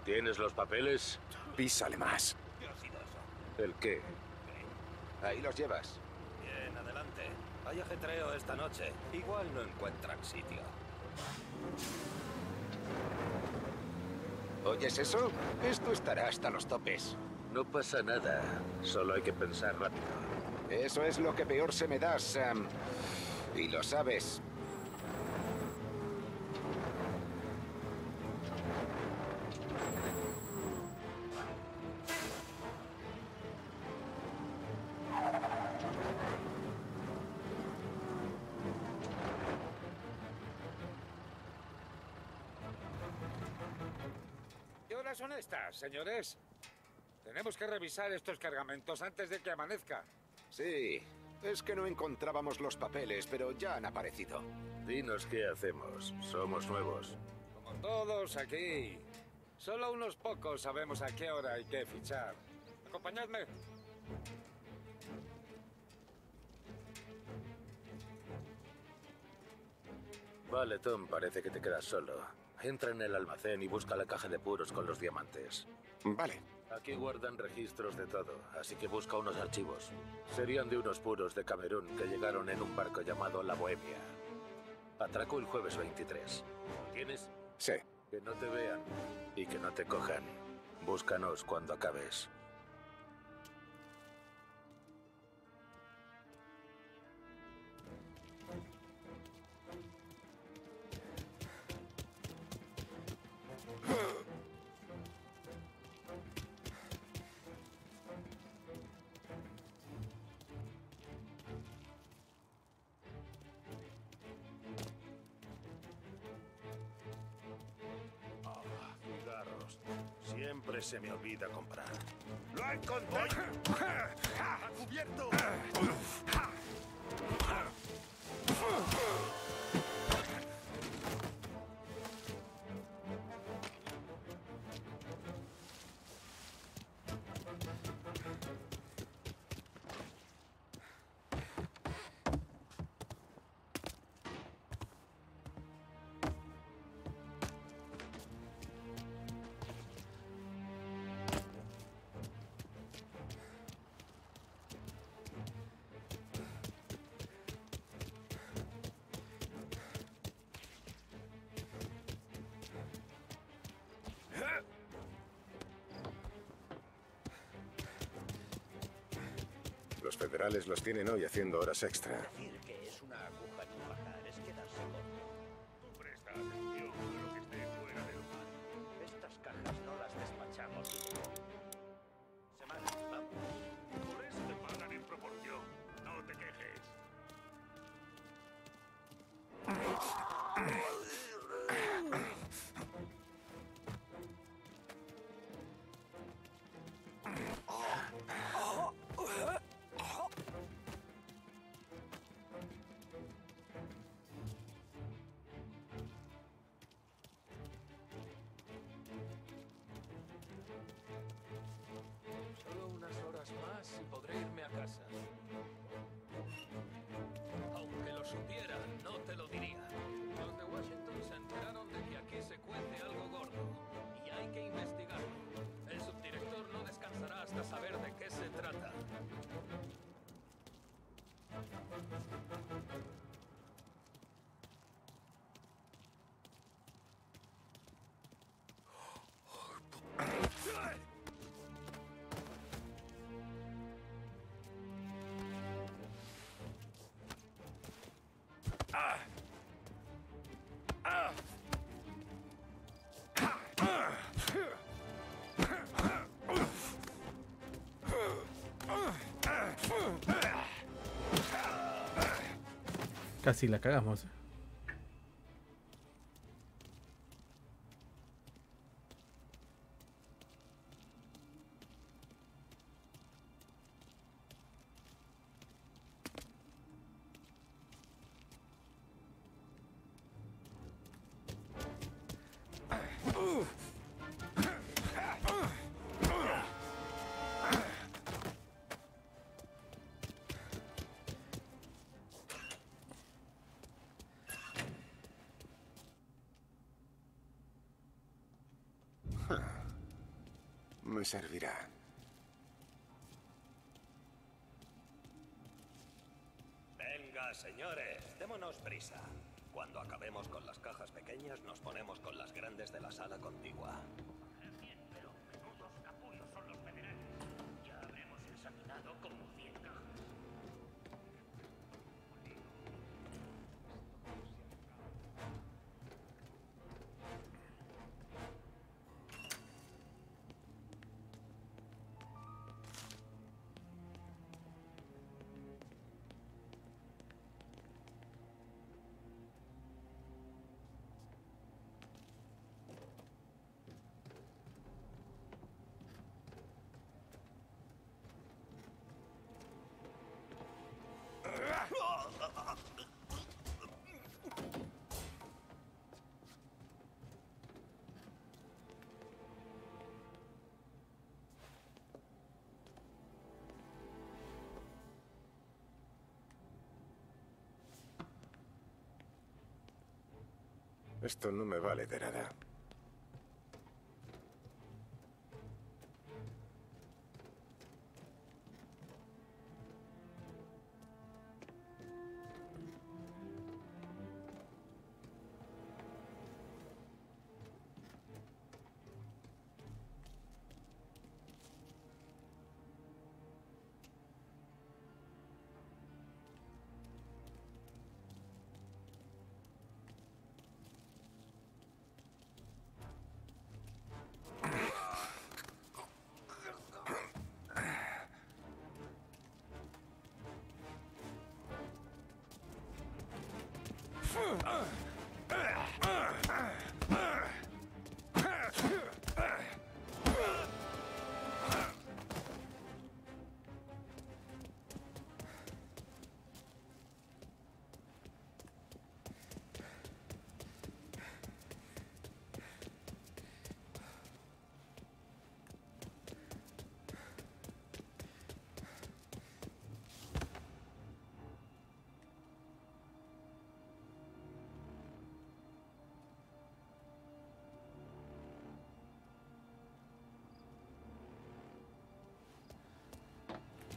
¿tienes los papeles? Písale más. ¿Qué ha sido eso? ¿El qué? ¿Qué? Ahí los llevas. Adelante. Hay ajetreo esta noche. Igual no encuentran sitio. ¿Oyes eso? Esto estará hasta los topes. No pasa nada. Solo hay que pensar rápido. Eso es lo que peor se me da, Sam. Y lo sabes. Son estas, señores. Tenemos que revisar estos cargamentos antes de que amanezca. Sí, es que no encontrábamos los papeles, pero ya han aparecido. Dinos qué hacemos. Somos nuevos. Como todos aquí. Solo unos pocos sabemos a qué hora hay que fichar. Acompañadme. Vale, Tom, parece que te quedas solo. Entra en el almacén y busca la caja de puros con los diamantes. Vale. Aquí guardan registros de todo, así que busca unos archivos. Serían de unos puros de Camerún que llegaron en un barco llamado La Bohemia. Atracó el jueves veintitrés. ¿Tienes? Sí. Que no te vean y que no te cojan. Búscanos cuando acabes. Siempre se me olvida comprar. ¡Lo encontré! ¡A cubierto! Los federales los tienen hoy haciendo horas extra. Decir que es una aguja en un pajar es quedarse corto. Tú presta atención a lo que esté fuera del mar. Estas cajas no las despachamos. Semanas, vamos. Por eso te pagan en proporción. No te quejes. Solo unas horas más y podré irme a casa. Aunque lo supiera, no te lo diría. Los de Washington se enteraron de que aquí se cuece algo gordo y hay que investigarlo. El subdirector no descansará hasta saber de qué se trata. Casi la cagamos. Me servirá. Venga, señores, démonos prisa. Cuando acabemos con las cajas pequeñas, nos ponemos con las grandes de la sala contigua. Bien, pero menudos capullos son los federales. Ya habremos examinado como cien cajas. Esto no me vale de nada.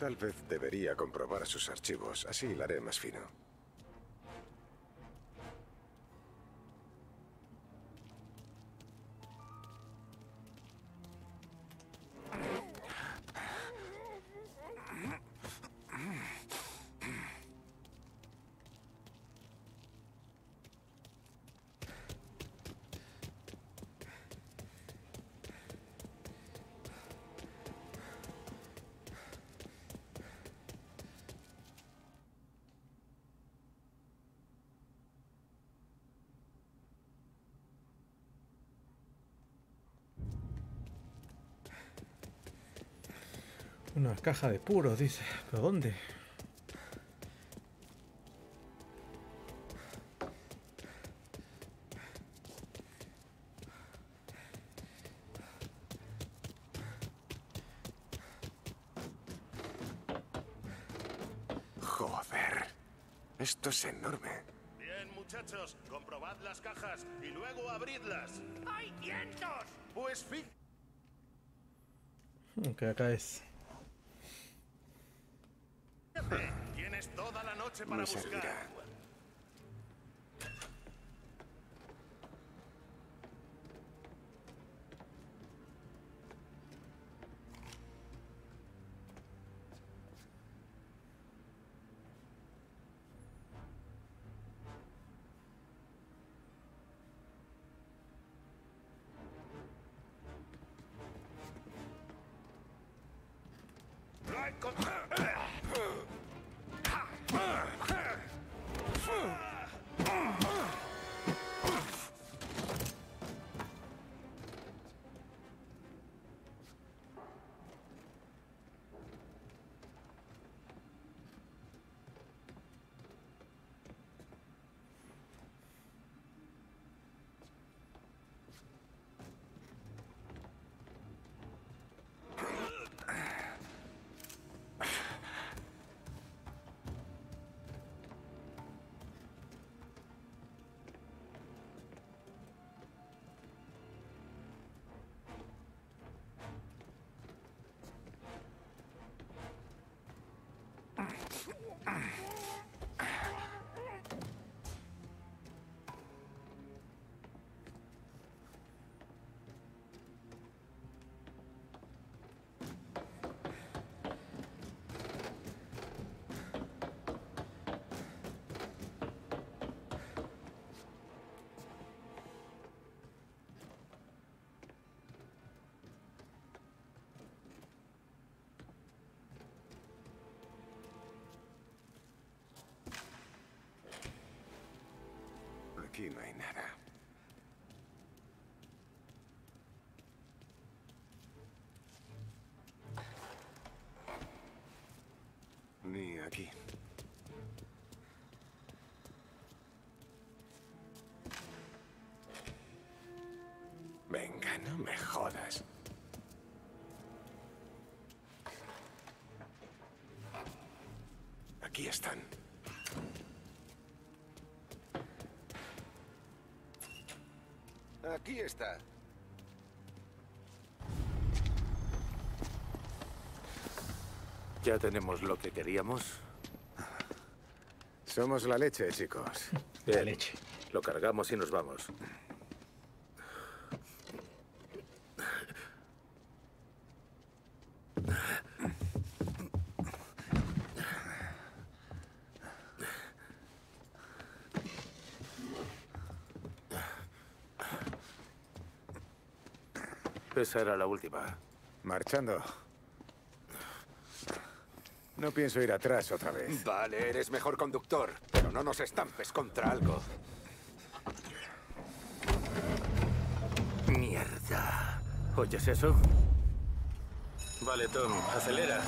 Tal vez debería comprobar sus archivos, así la haré más fino. Una caja de puros, dice. ¿Pero dónde? Joder, esto es enorme. Bien, muchachos, comprobad las cajas y luego abridlas. ¡Hay cientos! Pues fi... Ok, acá es. Tienes toda la noche para buscar. Aquí no hay nada. Ni aquí. Venga, no me jodas. Aquí están. Aquí está. Ya tenemos lo que queríamos. Somos la leche, chicos. Bien. La leche. Lo cargamos y nos vamos. Esa era la última. Marchando. No pienso ir atrás otra vez. Vale, eres mejor conductor, pero no nos estampes contra algo. Mierda. ¿Oyes eso? Vale, Tom, acelera.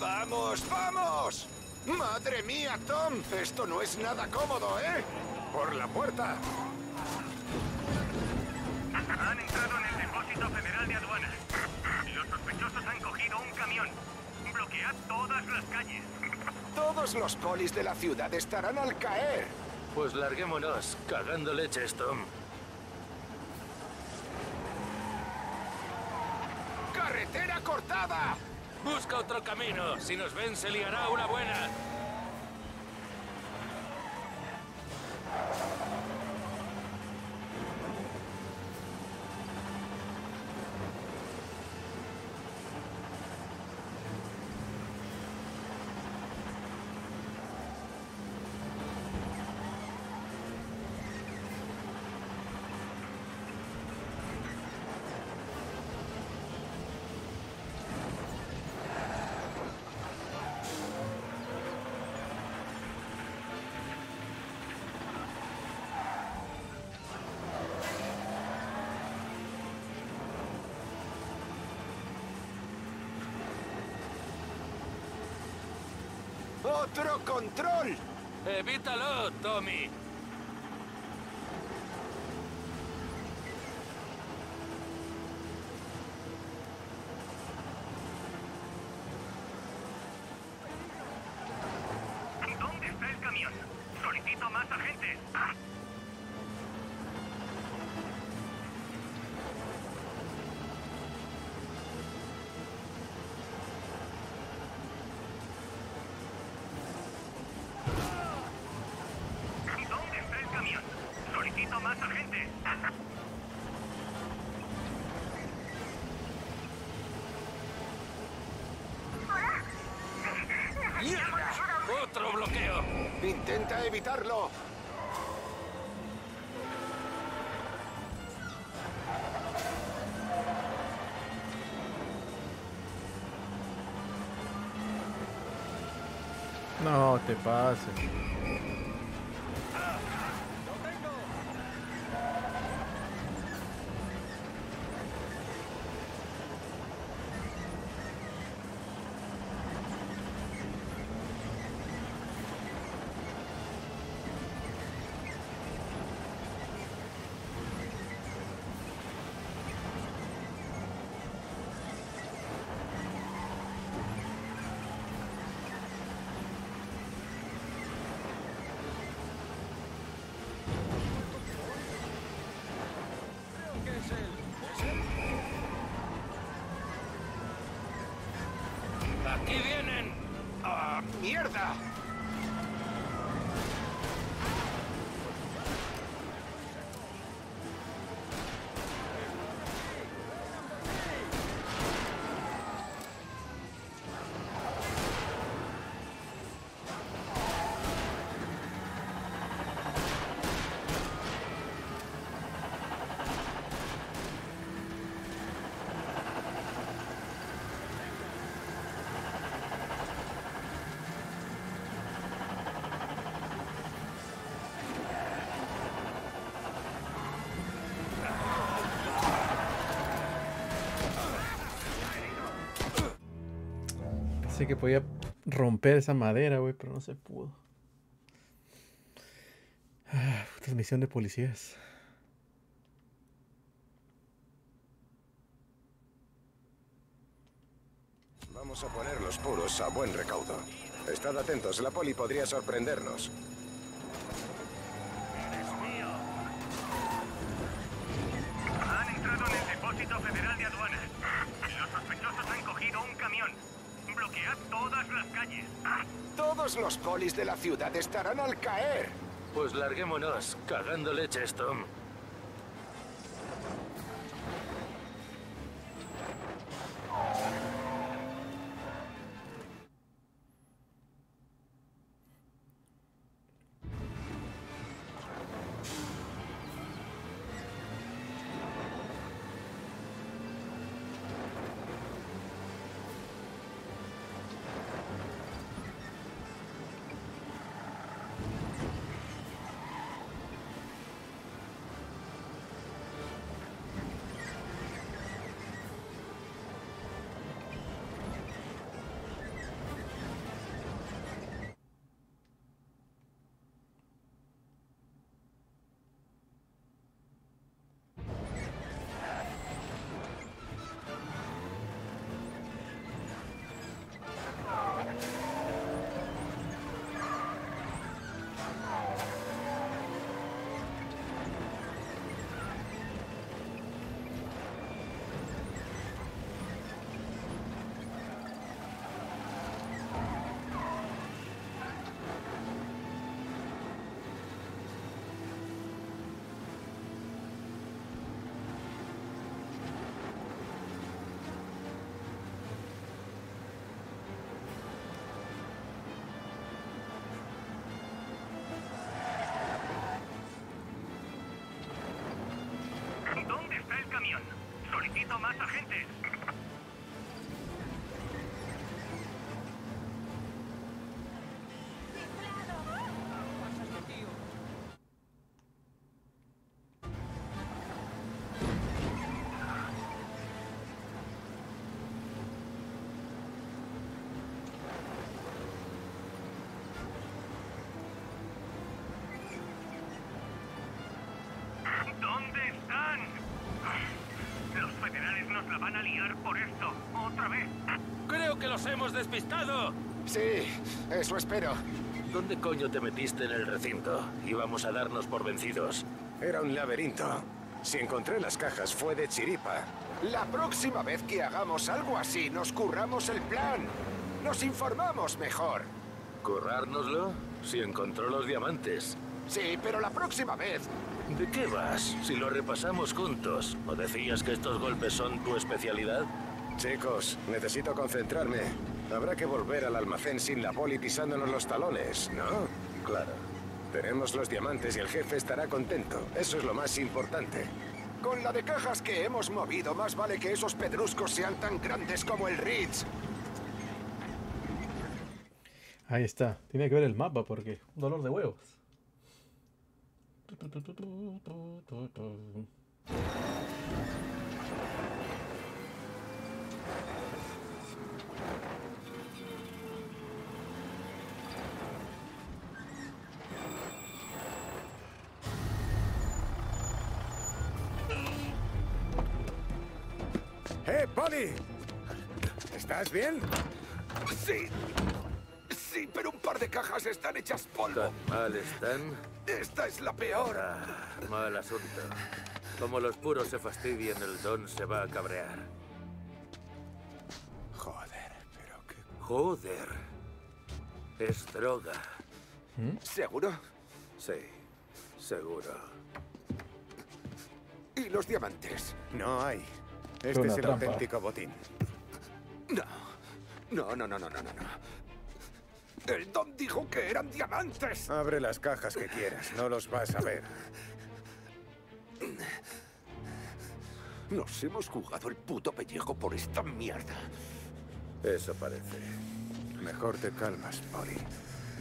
¡Vamos, vamos! ¡Madre mía, Tom! Esto no es nada cómodo, ¿eh? ¡Por la puerta! Han entrado en el depósito federal de aduanas. Los sospechosos han cogido un camión. Bloquead todas las calles. Todos los polis de la ciudad estarán al caer. Pues larguémonos, cagando leches, Tom. ¡Carretera cortada! Busca otro camino. Si nos ven, se liará una buena. ¡Otro control! ¡Evítalo, Tommy! ¡Otro bloqueo! ¡Intenta evitarlo! No te pases. ¡Aquí vienen! ¡Ah, mierda! Que podía romper esa madera, güey, pero no se pudo. Ah, transmisión de policías. Vamos a poner los puros a buen recaudo. Estad atentos, la poli podría sorprendernos. Los polis de la ciudad estarán al caer. Pues larguémonos, cagando leches, Tom. la van a liar por esto, otra vez. Creo que los hemos despistado. Sí, eso espero. ¿Dónde coño te metiste en el recinto? Íbamos a darnos por vencidos. Era un laberinto. Si encontré las cajas fue de chiripa. La próxima vez que hagamos algo así, nos curramos el plan. Nos informamos mejor. ¿Currárnoslo? Si encontró los diamantes. Sí, pero la próxima vez. ¿De qué vas? Si lo repasamos juntos. ¿O decías que estos golpes son tu especialidad? Chicos, necesito concentrarme. Habrá que volver al almacén sin la poli pisándonos los talones, ¿no? Claro. Tenemos los diamantes y el jefe estará contento. Eso es lo más importante. Con la de cajas que hemos movido, más vale que esos pedruscos sean tan grandes como el Ritz. Ahí está. Tiene que ver el mapa porque... un dolor de huevos. ¡Eh, Paulie! ¿Estás bien? Sí. Sí, pero un par de cajas están hechas polvo. ¿Tan mal están? Esta es la peor. Ah, mal asunto. Como los puros se fastidien, el don se va a cabrear. Joder, pero qué... Joder. Es droga. ¿Mm? ¿Seguro? Sí, seguro. ¿Y los diamantes? No hay. Este es el trampa. Auténtico botín. No, no, no, no, no, no, no. El don dijo que eran diamantes. Abre las cajas que quieras, no los vas a ver. Nos hemos jugado el puto pellejo por esta mierda. Eso parece. Mejor te calmas, Paulie.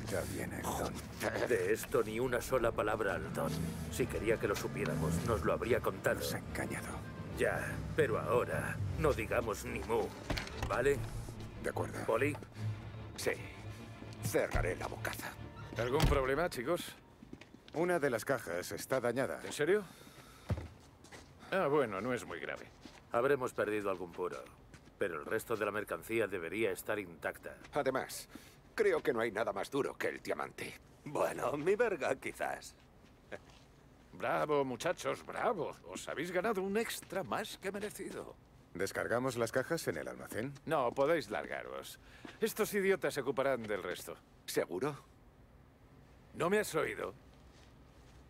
Ya viene el don. Joder. De esto ni una sola palabra al don. Si quería que lo supiéramos, nos lo habría contado. Nos ha engañado. Ya, pero ahora no digamos ni mu, ¿vale? De acuerdo. ¿Paulie? Sí. Cerraré la bocaza. ¿Algún problema, chicos? Una de las cajas está dañada. ¿En serio? Ah, bueno, no es muy grave. Habremos perdido algún puro, pero el resto de la mercancía debería estar intacta. Además, creo que no hay nada más duro que el diamante. Bueno, mi verga, quizás. Bravo, muchachos, bravo. Os habéis ganado un extra más que merecido. ¿Descargamos las cajas en el almacén? No, podéis largaros. Estos idiotas se ocuparán del resto. ¿Seguro? ¿No me has oído?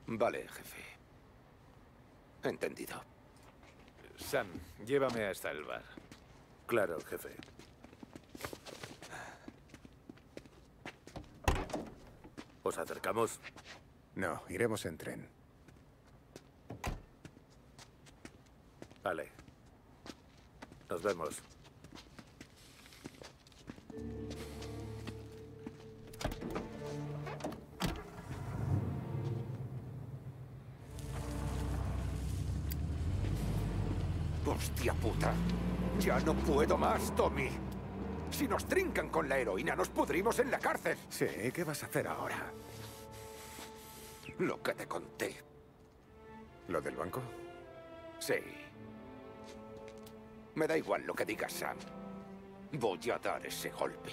Vale, jefe. Entendido. Sam, llévame hasta el bar. Claro, jefe. ¿Os acercamos? No, iremos en tren. Vale. Nos vemos. Hostia puta. Ya no puedo más, Tommy. Si nos trincan con la heroína, nos pudrimos en la cárcel. Sí, ¿qué vas a hacer ahora? Lo que te conté. ¿Lo del banco? Sí. Me da igual lo que digas, Sam. Voy a dar ese golpe.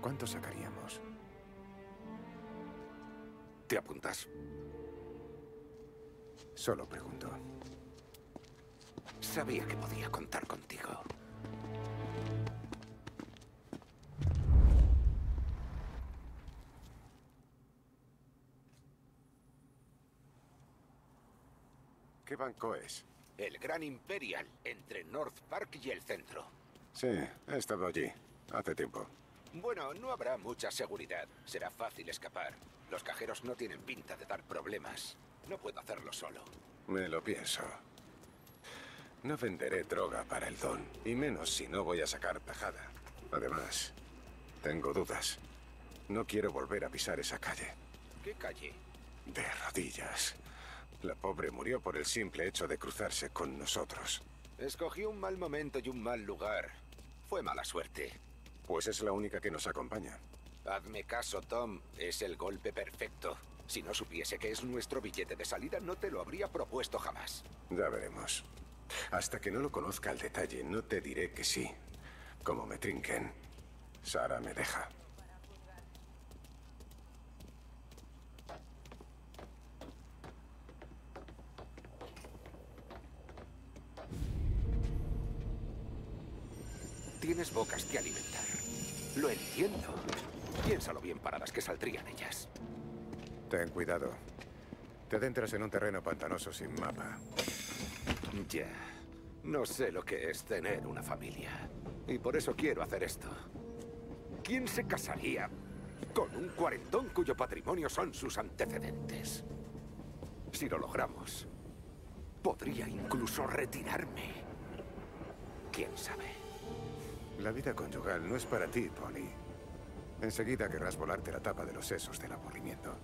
¿Cuánto sacaríamos? ¿Te apuntas? Solo pregunto. Sabía que podía contar contigo. ¿Qué banco es? El Gran Imperial, entre North Park y el centro. Sí, he estado allí. Hace tiempo. Bueno, no habrá mucha seguridad. Será fácil escapar. Los cajeros no tienen pinta de dar problemas. No puedo hacerlo solo. Me lo pienso. No venderé droga para el don. Y menos si no voy a sacar tajada. Además, tengo dudas. No quiero volver a pisar esa calle. ¿Qué calle? De rodillas. La pobre murió por el simple hecho de cruzarse con nosotros. Escogió un mal momento y un mal lugar. Fue mala suerte. Pues es la única que nos acompaña. Hazme caso, Tom. Es el golpe perfecto. Si no supiese que es nuestro billete de salida, no te lo habría propuesto jamás. Ya veremos. Hasta que no lo conozca al detalle, no te diré que sí. Como me trinquen, Sara me deja. Tienes bocas que alimentar. Lo entiendo. Piénsalo bien para las que saldrían ellas. Ten cuidado. Te adentras en un terreno pantanoso sin mapa. Ya. No sé lo que es tener una familia. Y por eso quiero hacer esto. ¿Quién se casaría con un cuarentón cuyo patrimonio son sus antecedentes? Si lo logramos, podría incluso retirarme. ¿Quién sabe? La vida conyugal no es para ti, Paulie. Enseguida querrás volarte la tapa de los sesos del aburrimiento.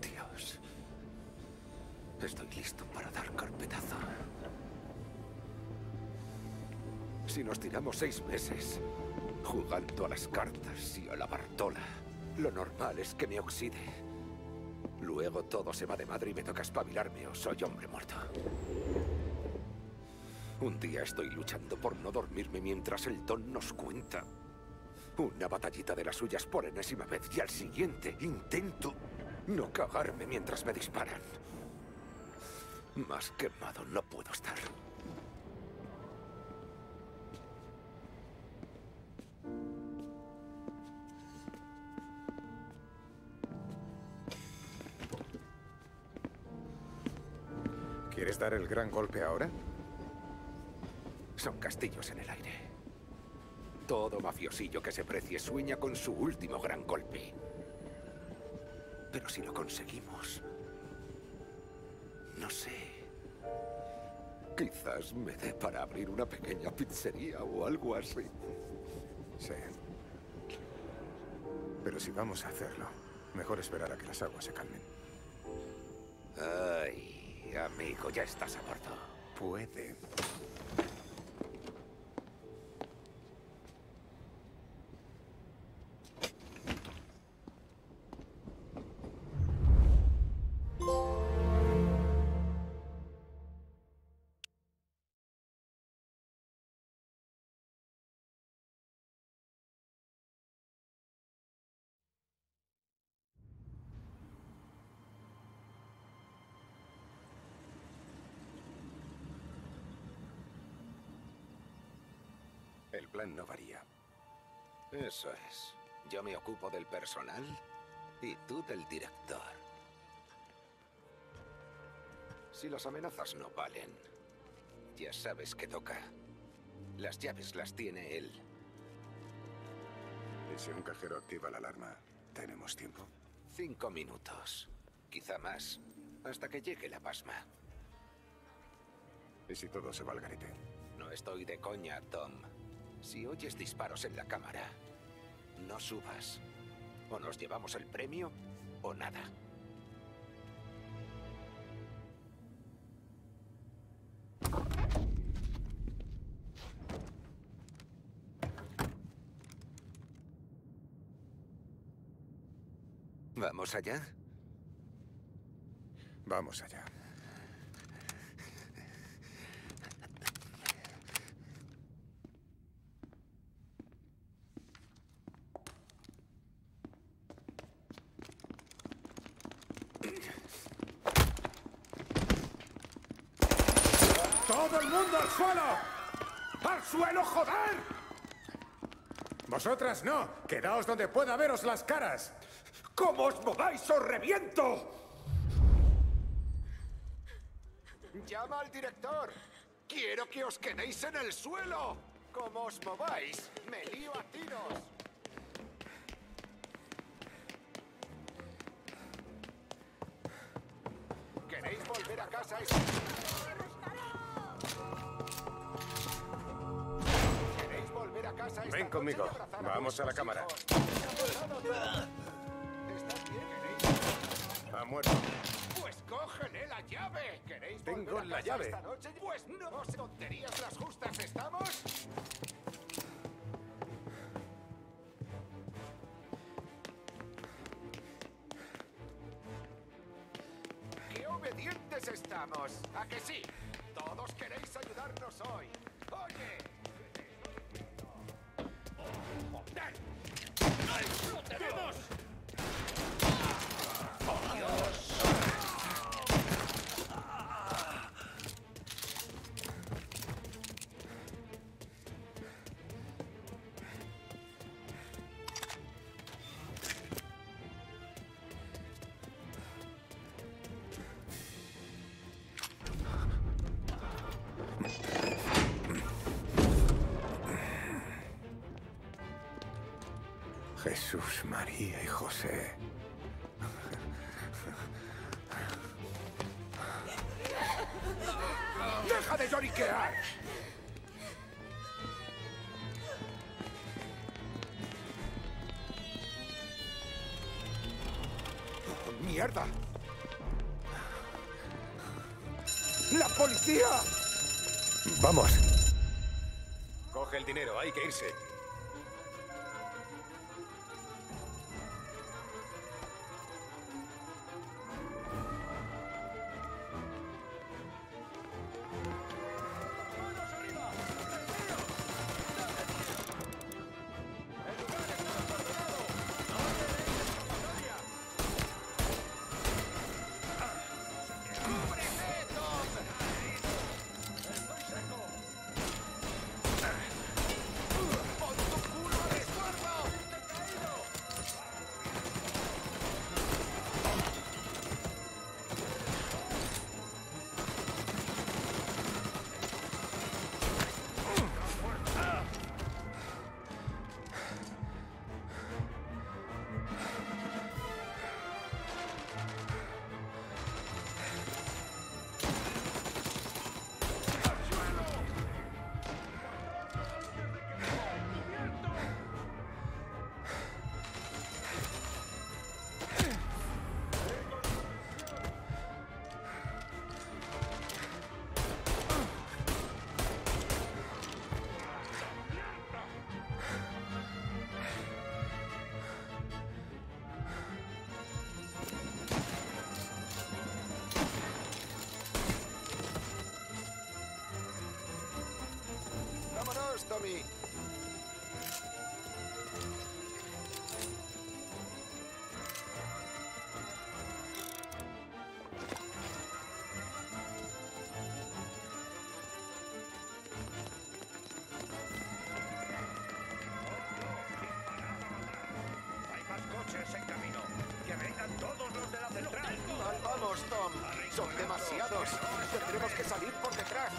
Dios. Estoy listo para dar carpetazo. Si nos tiramos seis meses jugando a las cartas y a la bartola, lo normal es que me oxide. Luego todo se va de madre y me toca espabilarme o soy hombre muerto. Un día estoy luchando por no dormirme mientras el don nos cuenta una batallita de las suyas por enésima vez y al siguiente intento no cagarme mientras me disparan. Más quemado no puedo estar. ¿Quieres dar el gran golpe ahora? Son castillos en el aire. Todo mafiosillo que se precie sueña con su último gran golpe. Pero si lo conseguimos... no sé... quizás me dé para abrir una pequeña pizzería o algo así. Sí. Pero si vamos a hacerlo, mejor esperar a que las aguas se calmen. Ay, amigo, ya estás a bordo. Puede... El plan no varía. Eso es. Yo me ocupo del personal y tú del director. Si las amenazas no valen, ya sabes que toca. Las llaves las tiene él. Y si un cajero activa la alarma, ¿tenemos tiempo? Cinco minutos. Quizá más. Hasta que llegue la pasma. ¿Y si todo se va al garete? No estoy de coña, Tom. Si oyes disparos en la cámara, no subas. O nos llevamos el premio, o nada. ¿Vamos allá? Vamos allá. ¡Al suelo, joder! Vosotras no. Quedaos donde pueda veros las caras. ¡Cómo os mováis, os reviento! ¡Llama al director! ¡Quiero que os quedéis en el suelo! ¡Cómo os mováis, me lío a tiros! ¿Queréis volver a casa y... Ven conmigo. Vamos a la cámara. Ha muerto. Pues cógele la llave. ¿Queréis Tengo la llave. Esta noche? Pues no se tonterías las justas, ¿estamos? ¿Qué obedientes estamos. ¿A que sí? Todos queréis ayudarnos hoy. ¡Oye! ¡Oh, joder! ¡No tenemos! ¡Oh, Dios! Jesús, María y José. ¡Deja de lloriquear! Oh, ¡mierda! ¡La policía! ¡Vamos! Coge el dinero, hay que irse. Tommy. Hay más coches en camino. Que vengan todos los de la central. Mal vamos, Tom. Son demasiados. Tendremos que salir por detrás.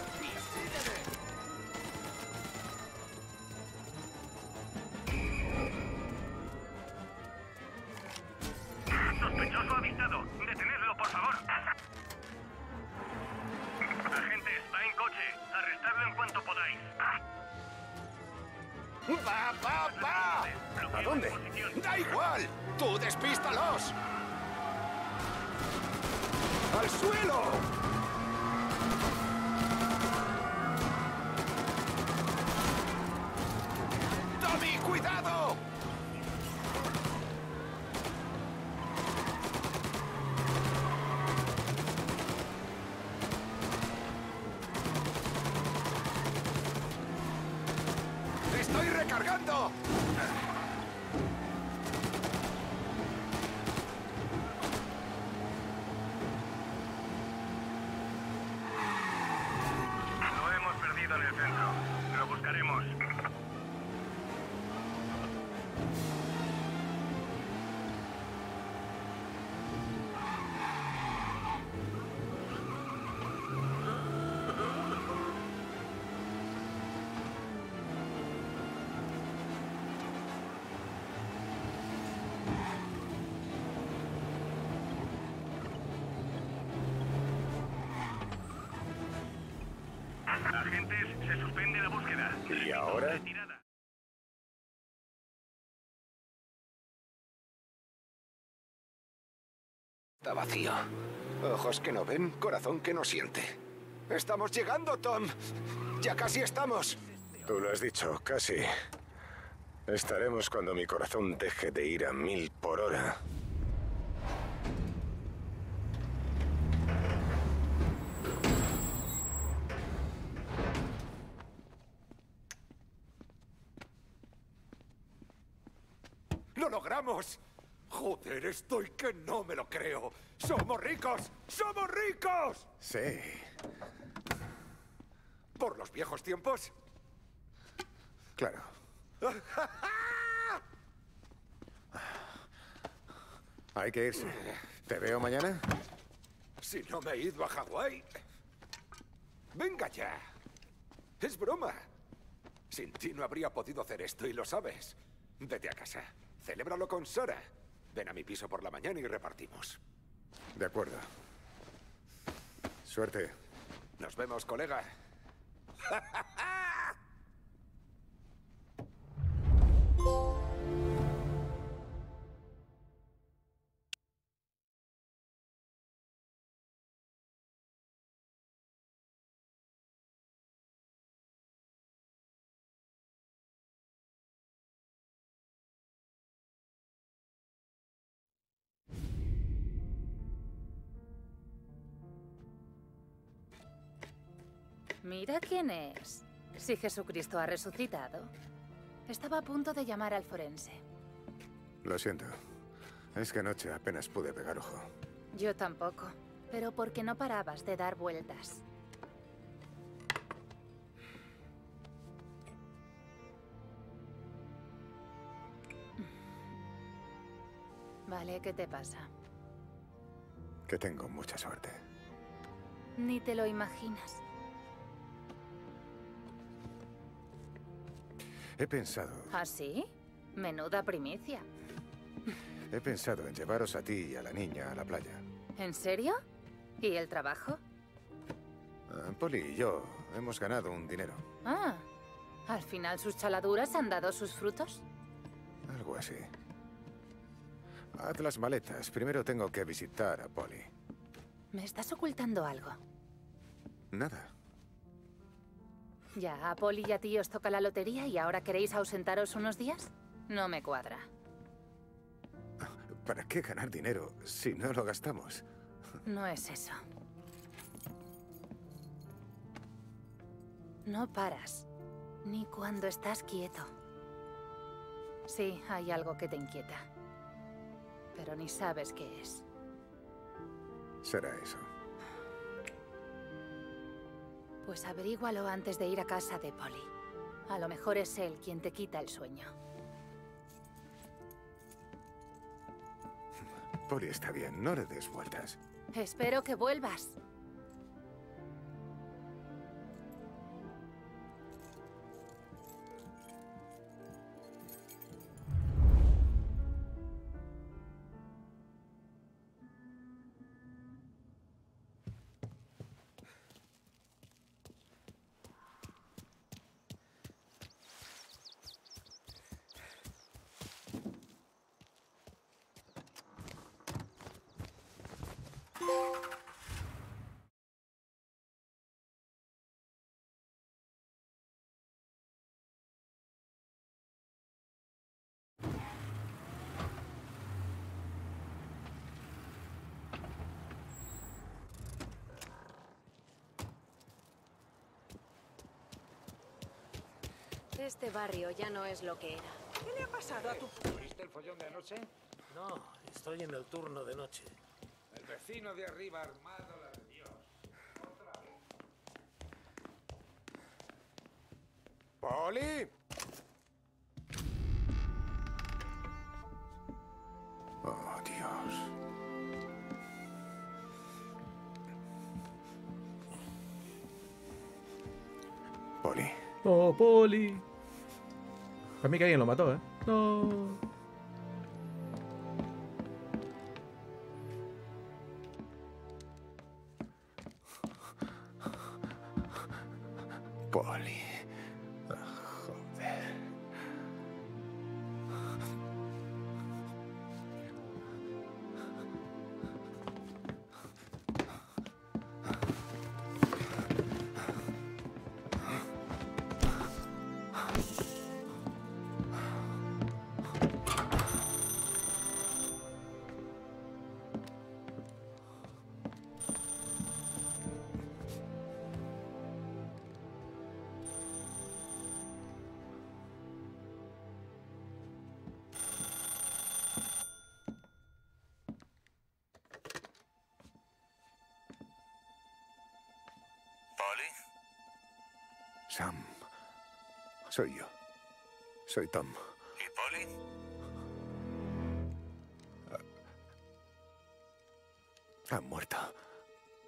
Agentes, se suspende la búsqueda. ¿Y ahora? Está vacío. Ojos que no ven, corazón que no siente. ¡Estamos llegando, Tom! ¡Ya casi estamos! Tú lo has dicho, casi. Estaremos cuando mi corazón deje de ir a mil por hora. ¡Lo logramos! Joder, estoy que no me lo creo. ¡Somos ricos! ¡Somos ricos! Sí. ¿Por los viejos tiempos? Claro. Hay que irse. ¿Te veo mañana? Si no me he ido a Hawái. Venga ya. Es broma. Sin ti no habría podido hacer esto y lo sabes. Vete a casa. Celébralo con Sara. Ven a mi piso por la mañana y repartimos. De acuerdo. Suerte. Nos vemos, colega. ¡Ja, ja, ja! Mira quién es. Si Jesucristo ha resucitado. Estaba a punto de llamar al forense. Lo siento. Es que anoche apenas pude pegar ojo. Yo tampoco. Pero porque no parabas de dar vueltas. Vale, ¿qué te pasa? Que tengo mucha suerte. Ni te lo imaginas. He pensado... ¿Ah, sí? Menuda primicia. He pensado en llevaros a ti y a la niña a la playa. ¿En serio? ¿Y el trabajo? Uh, Paulie y yo hemos ganado un dinero. Ah, ¿al final sus chaladuras han dado sus frutos? Algo así. Haz las maletas. Primero tengo que visitar a Paulie. ¿Me estás ocultando algo? Nada. Ya, a Paulie y a ti os toca la lotería y ahora queréis ausentaros unos días. No me cuadra. ¿Para qué ganar dinero si no lo gastamos? No es eso. No paras, ni cuando estás quieto. Sí, hay algo que te inquieta, pero ni sabes qué es. Será eso. Pues averígualo antes de ir a casa de Paulie. A lo mejor es él quien te quita el sueño. Paulie está bien, no le des vueltas. Espero que vuelvas. Este barrio ya no es lo que era. ¿Qué le ha pasado a tu... ¿Viste el follón de anoche? No, estoy en el turno de noche. El vecino de arriba armado la de Dios. Otra vez. ¡Paulie! Oh, Dios. Paulie. Oh, Paulie. A mí que alguien lo mató, ¿eh? No. Paulie. Oh, joder. Paulie? Sam. Soy yo. Soy Tom. ¿Y Paulie? Ha, ha muerto.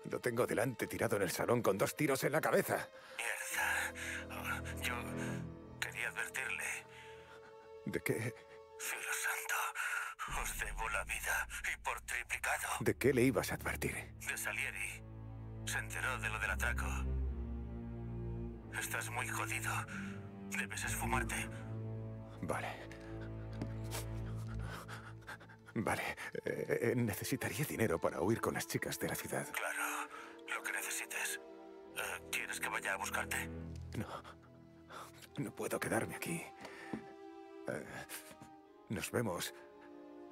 Lo tengo delante tirado en el salón con dos tiros en la cabeza. Mierda. Oh, yo quería advertirle. ¿De qué? Cielo santo, os debo la vida y por triplicado. ¿De qué le ibas a advertir? De Salieri. Se enteró de lo del atraco. Estás muy jodido. Debes esfumarte. Vale. Vale. Eh, necesitaría dinero para huir con las chicas de la ciudad. Claro, lo que necesites. Eh, ¿Quieres que vaya a buscarte? No. No puedo quedarme aquí. Eh, nos vemos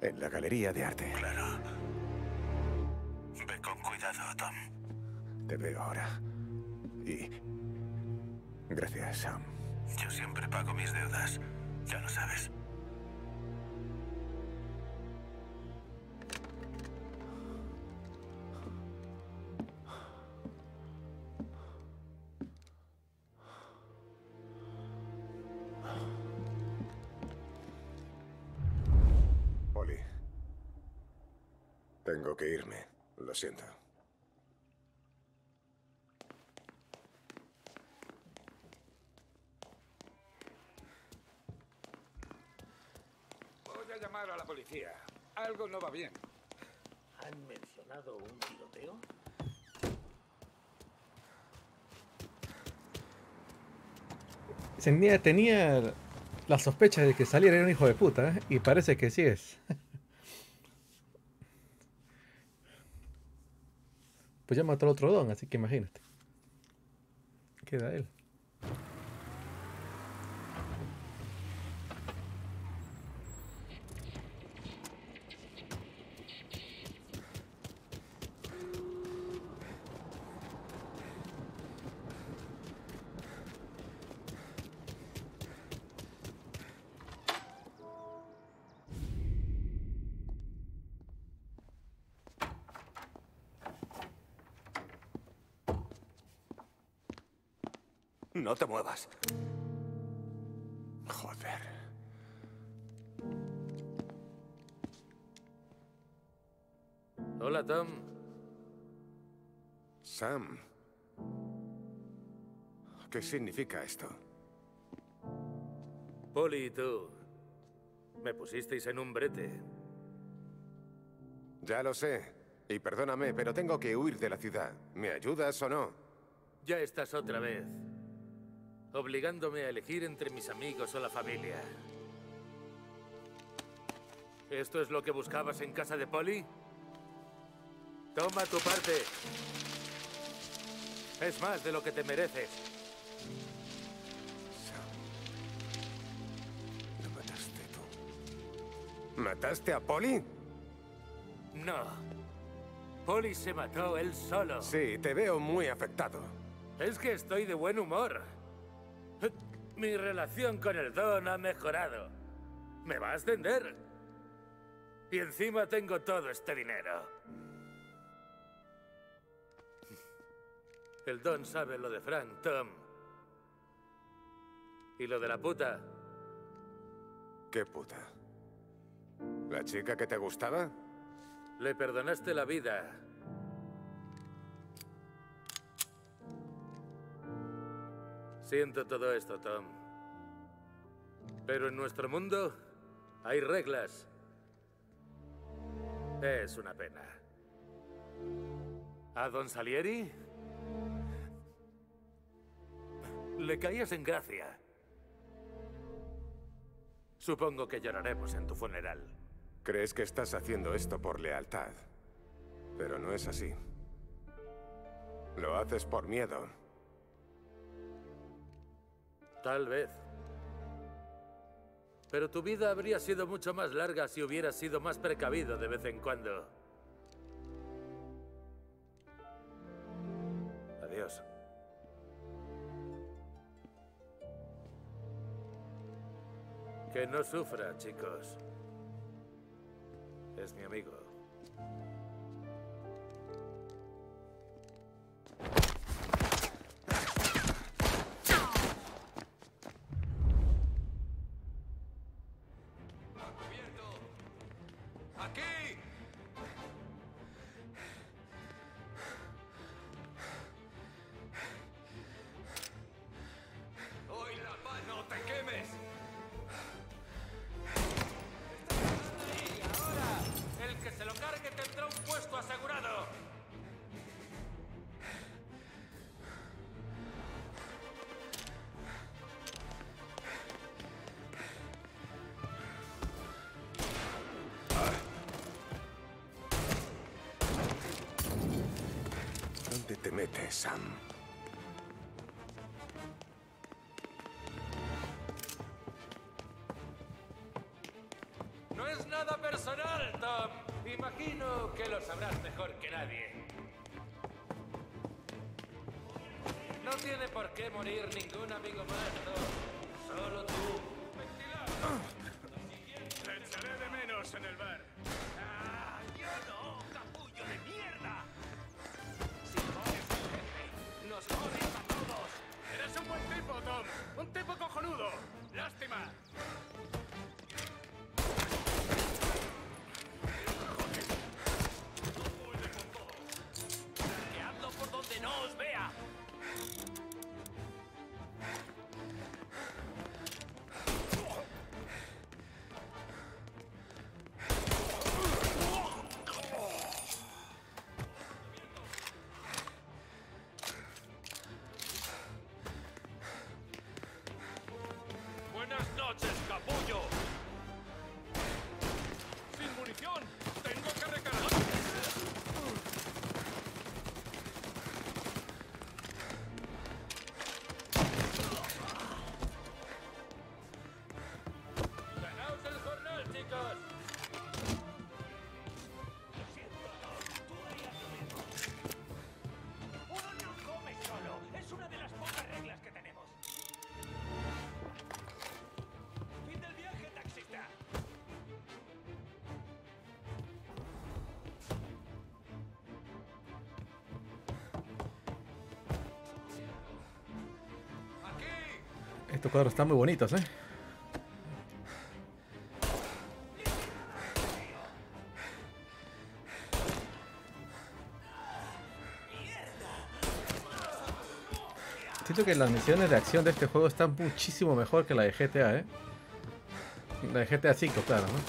en la galería de arte. Claro. Ve con cuidado, Tom. Te veo ahora. Y... gracias, Sam. Yo siempre pago mis deudas. Ya lo sabes. Paulie. Tengo que irme. Lo siento. Llamar a la policía. Algo no va bien. ¿Han mencionado un tiroteo? Tenía, tenía la sospecha de que Salieri era un hijo de puta, ¿eh? Y parece que sí es. Pues ya mató al otro don, así que imagínate. Queda él. No te muevas. Joder. Hola, Tom. Sam. ¿Qué significa esto? Paulie y tú. Me pusisteis en un brete. Ya lo sé. Y perdóname, pero tengo que huir de la ciudad. ¿Me ayudas o no? Ya estás otra vez. Obligándome a elegir entre mis amigos o la familia. ¿Esto es lo que buscabas en casa de Paulie? Toma tu parte. Es más de lo que te mereces. Sam, lo mataste tú. ¿Mataste a Paulie? No. Paulie se mató él solo. Sí, te veo muy afectado. Es que estoy de buen humor. Mi relación con el don ha mejorado. Me va a ascender. Y encima tengo todo este dinero. El don sabe lo de Frank, Tom. Y lo de la puta. ¿Qué puta? ¿La chica que te gustaba? Le perdonaste la vida. Siento todo esto, Tom. Pero en nuestro mundo hay reglas. Es una pena. ¿A don Salieri? Le caías en gracia. Supongo que lloraremos en tu funeral. Crees que estás haciendo esto por lealtad, pero no es así. Lo haces por miedo. Tal vez. Pero tu vida habría sido mucho más larga si hubieras sido más precavido de vez en cuando. Adiós. Que no sufra, chicos. Es mi amigo. dónde te metes, Sam. No es nada personal, Tom. Imagino que lo sabrás mejor que nadie. No tiene por qué morir ningún amigo muerto. Solo tú. ¡Te echaré de menos en el bar! ¡Ah, yo no, capullo de mierda! Si pones al jefe, nos jodes a todos. Eres un buen tipo, Tom. Un tipo cojonudo. Lástima. ¡Que hablo por donde no os vea! Estos cuadros están muy bonitos, ¿eh? Siento que las misiones de acción de este juego están muchísimo mejor que la de G T A, ¿eh? La de G T A cinco, claro, ¿no?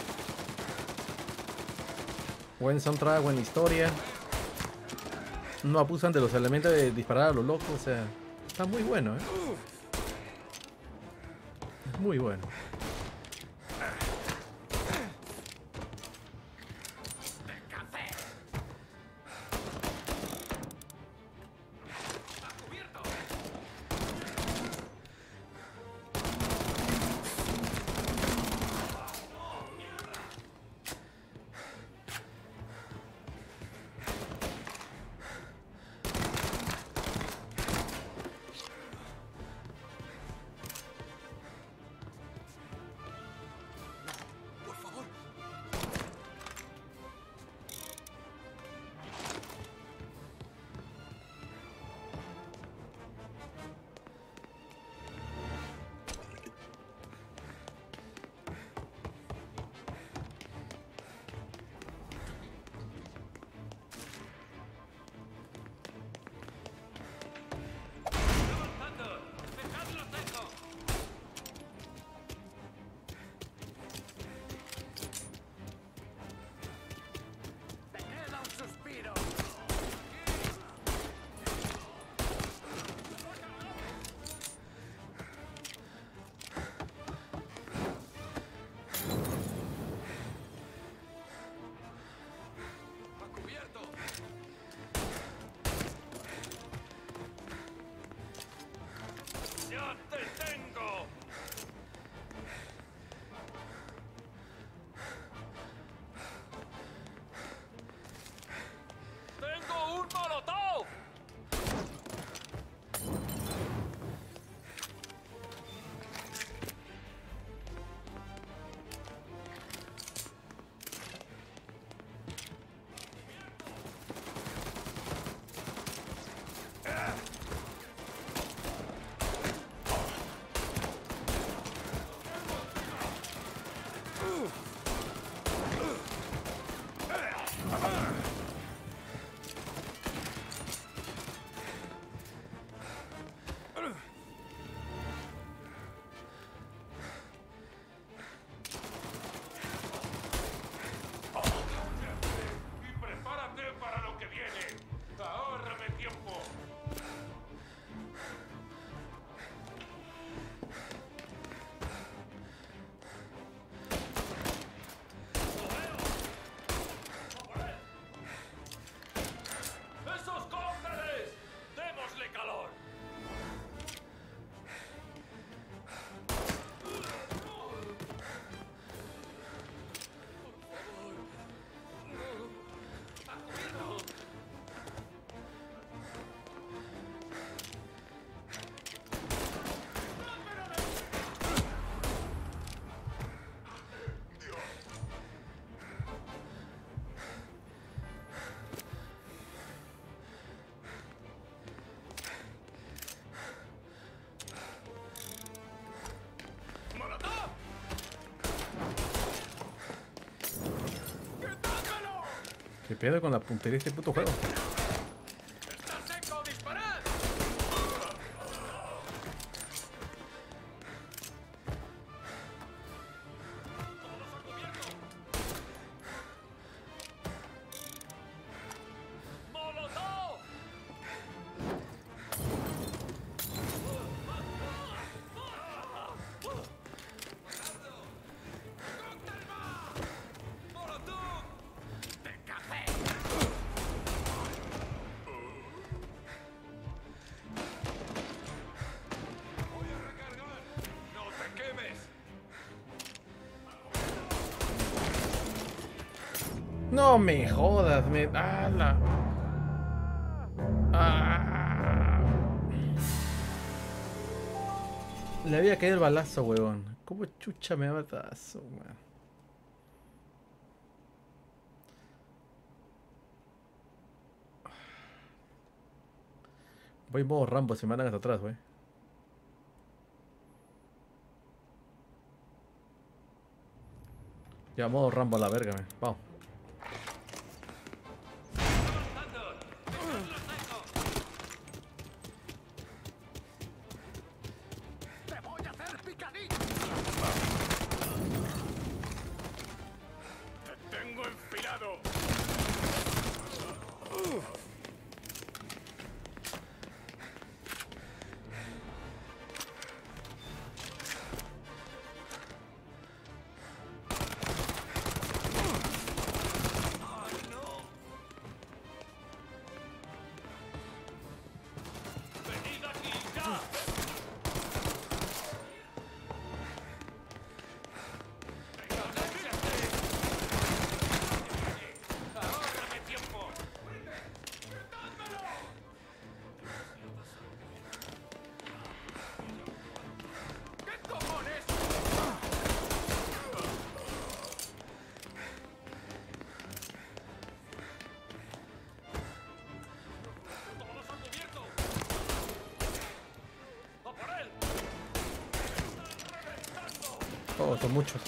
Buen soundtrack, buena historia. No abusan de los elementos de disparar a los locos, o sea... Está muy bueno, ¿eh? Muy bueno. pedo con la puntería de este puto juego. No me jodas, me da la... Ah. Le había caído el balazo, huevón. ¿Cómo chucha me matas, man? Voy modo Rambo, se me mandan hasta atrás, wey. Ya, modo Rambo a la verga, man. Vamos. Oh, son muchos.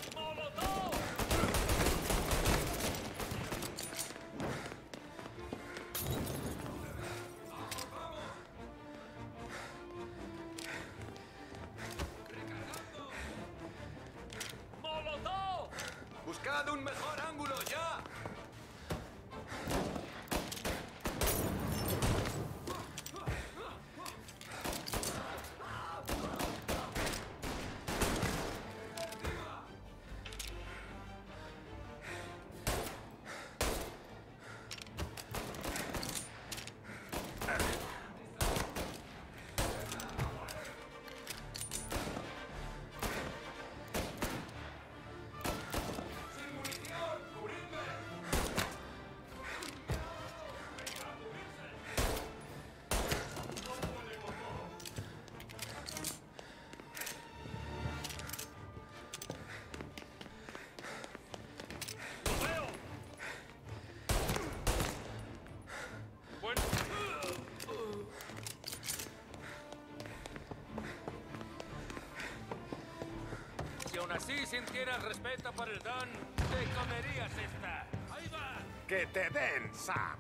Si sintieras respeto por el don, te comerías esta. ¡Ahí va! ¡Que te den, Sam!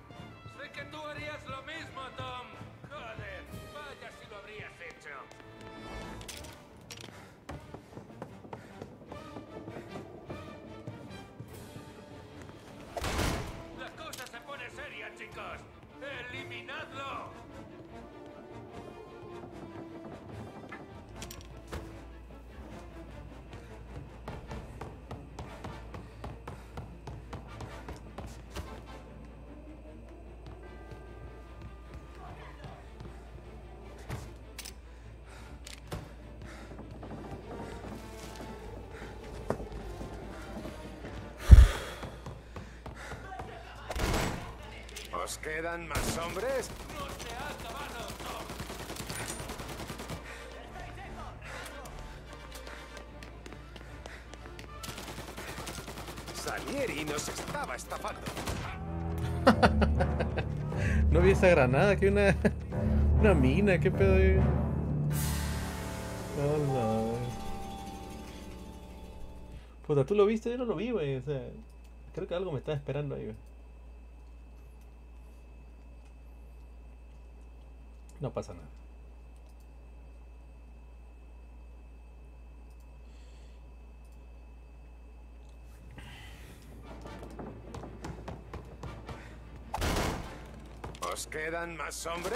Sé que tú harías lo mismo, Tom. Joder, vaya si lo habrías hecho. La cosa se pone seria, chicos. ¡Eliminadlo! ¿Quedan más hombres? ¡No se ha acabado! Salieri nos estaba estafando. No vi esa granada, que una... una mina, qué pedo. Oh, no. Puta, tú lo viste, yo no lo vi, güey. O sea, creo que algo me estaba esperando ahí, güey. No pasa nada. ¿Os quedan más hombres?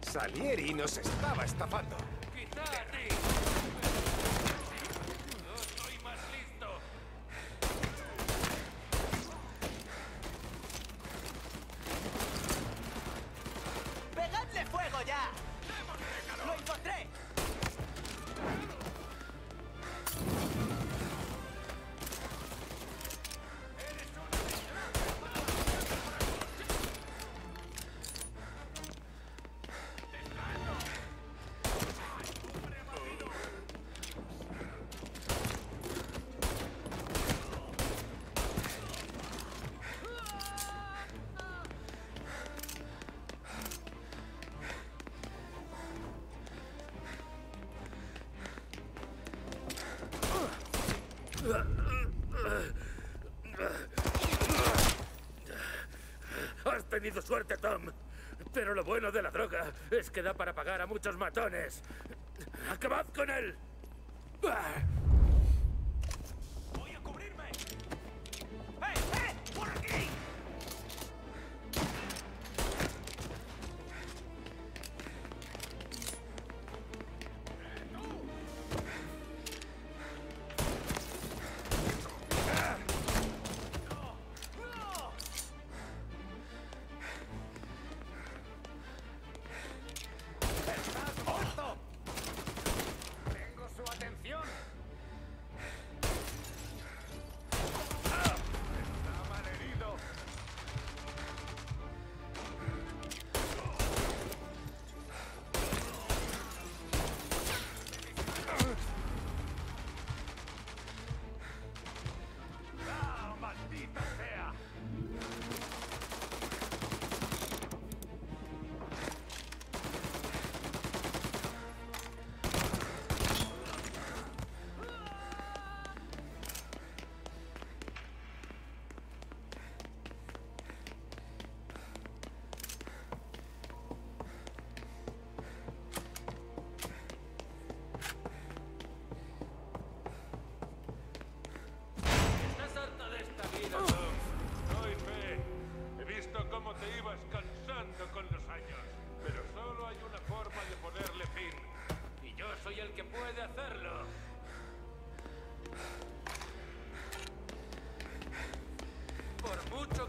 Salieri nos estaba estafando. ¡Quítate! No estoy más listo. ¡Pegadle fuego ya! ¡Lo encontré! Has tenido suerte, Tom. Pero lo bueno de la droga es que da para pagar a muchos matones. ¡Acabad con él! ¡Voy a cubrirme! ¡Eh, eh! ¡Por aquí!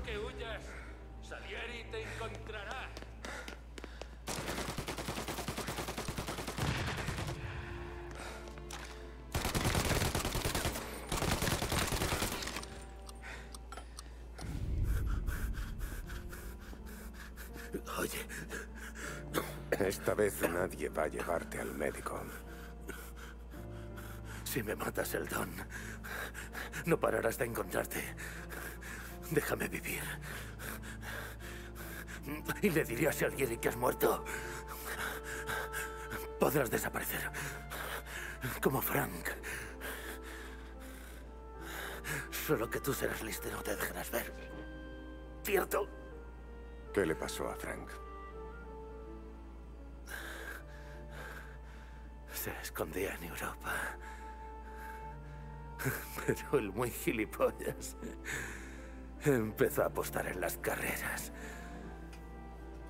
Que huyas, Salieri te encontrará. Oye, esta vez nadie va a llevarte al médico. Si me matas el don, no pararás de encontrarte. Déjame vivir. Y le diré a Salieri que has muerto. Podrás desaparecer. Como Frank. Solo que tú serás listo y no te dejarás ver. ¿Cierto? ¿Qué le pasó a Frank? Se escondía en Europa. Pero el muy gilipollas... empezó a apostar en las carreras.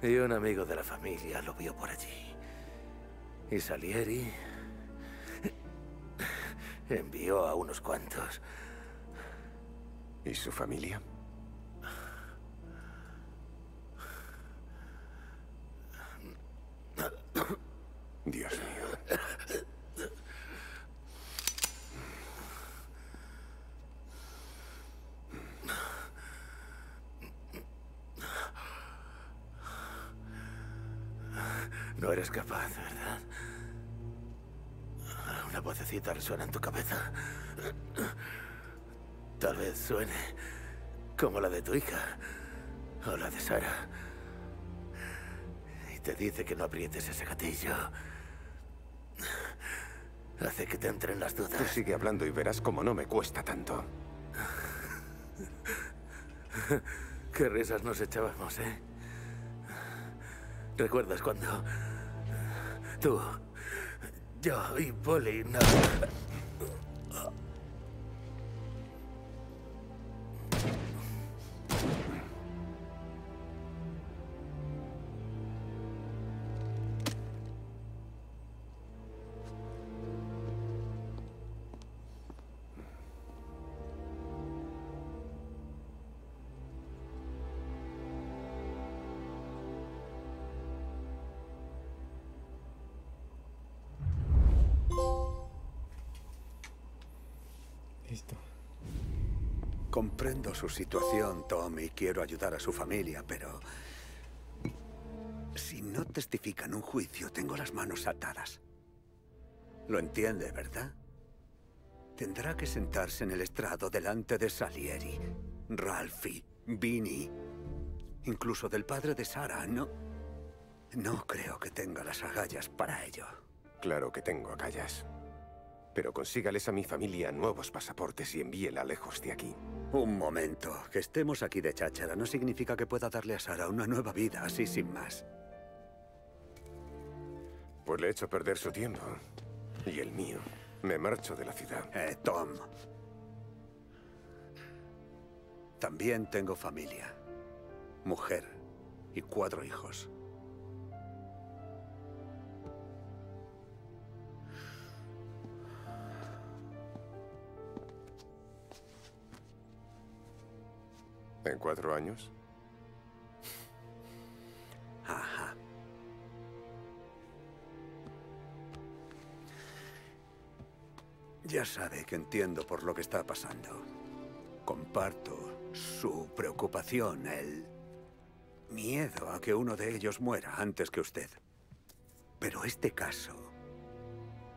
Y un amigo de la familia lo vio por allí. Y Salieri... envió a unos cuantos. ¿Y su familia? Dios mío. No eres capaz, ¿verdad? Una vocecita resuena en tu cabeza. Tal vez suene como la de tu hija o la de Sara. Y te dice que no aprietes ese gatillo. Hace que te entren las dudas. Tú sigue hablando y verás cómo no me cuesta tanto. Qué risas nos echábamos, ¿eh? ¿Recuerdas cuando tú, yo y Paulie no... Comprendo su situación, Tom, y quiero ayudar a su familia, pero... si no testifican un juicio, tengo las manos atadas. Lo entiende, ¿verdad? Tendrá que sentarse en el estrado delante de Salieri, Ralphie, Vinny, incluso del padre de Sara. No... no creo que tenga las agallas para ello. Claro que tengo agallas. Pero consígales a mi familia nuevos pasaportes y envíela lejos de aquí. Un momento. Que estemos aquí de cháchara no significa que pueda darle a Sara una nueva vida, así sin más. Pues le he hecho perder su tiempo. Y el mío. Me marcho de la ciudad. Eh, Tom. También tengo familia. Mujer. Y cuatro hijos. ¿En cuatro años? Ajá. Ya sabe que entiendo por lo que está pasando. Comparto su preocupación, el miedo a que uno de ellos muera antes que usted. Pero este caso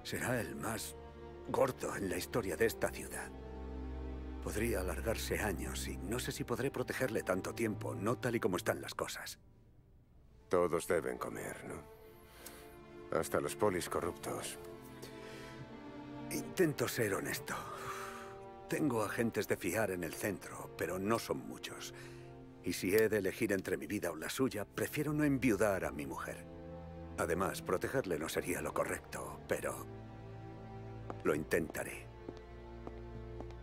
será el más gordo en la historia de esta ciudad. Podría alargarse años y no sé si podré protegerle tanto tiempo, no tal y como están las cosas. Todos deben comer, ¿no? Hasta los polis corruptos. Intento ser honesto. Tengo agentes de fiar en el centro, pero no son muchos. Y si he de elegir entre mi vida o la suya, prefiero no enviudar a mi mujer. Además, protegerle no sería lo correcto, pero... lo intentaré.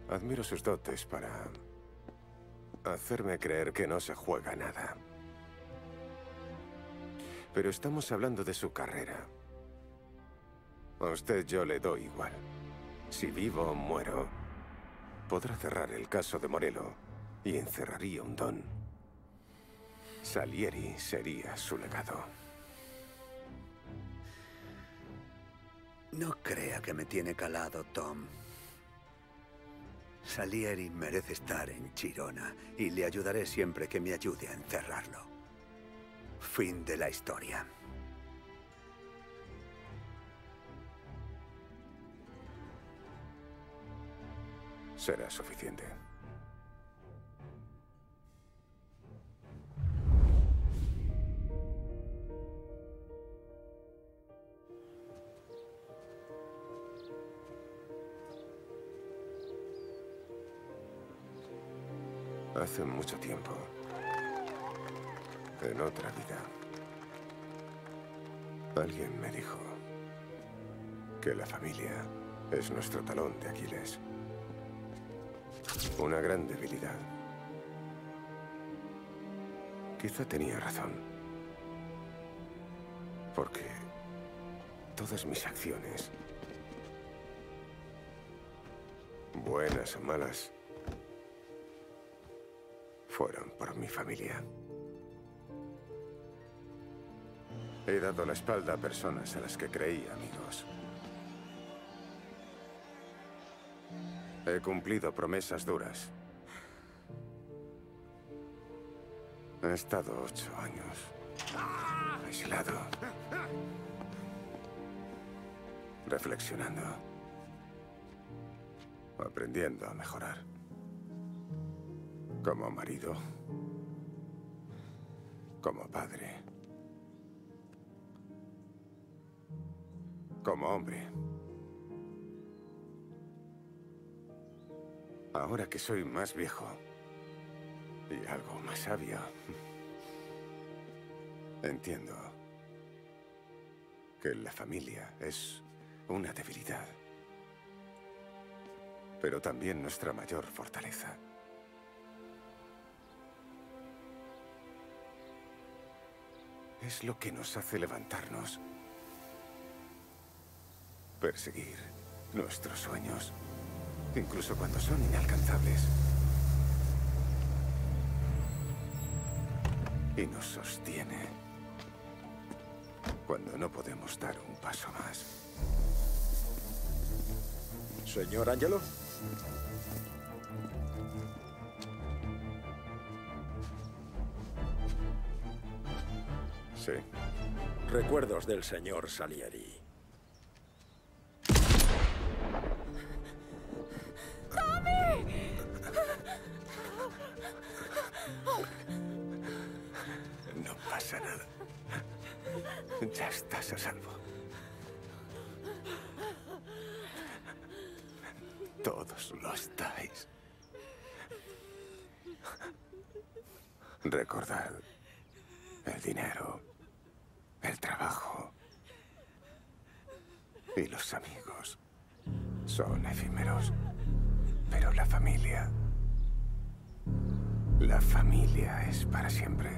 Admiro sus dotes para hacerme creer que no se juega nada. Pero estamos hablando de su carrera. A usted yo le doy igual. Si vivo o muero, podrá cerrar el caso de Morello y encerraría un don. Salieri sería su legado. No crea que me tiene calado, Tom. Salieri merece estar en Chirona, y le ayudaré siempre que me ayude a encerrarlo. Fin de la historia. Será suficiente. Hace mucho tiempo, en otra vida, alguien me dijo que la familia es nuestro talón de Aquiles. Una gran debilidad. Quizá tenía razón, porque todas mis acciones, buenas o malas, fueron por mi familia. He dado la espalda a personas a las que creí amigos. He cumplido promesas duras. He estado ocho años aislado, reflexionando, aprendiendo a mejorar. Como marido, como padre, como hombre. Ahora que soy más viejo y algo más sabio. Entiendo que la familia es una debilidad, pero también nuestra mayor fortaleza. Es lo que nos hace levantarnos, perseguir nuestros sueños, incluso cuando son inalcanzables. Y nos sostiene cuando no podemos dar un paso más. ¿Señor Ángelo? Sí. Recuerdos del señor Salieri. ¡Javi! No pasa nada. Ya estás a salvo. Todos lo estáis. Recordad, el dinero, el trabajo y los amigos son efímeros, pero la familia, la familia es para siempre.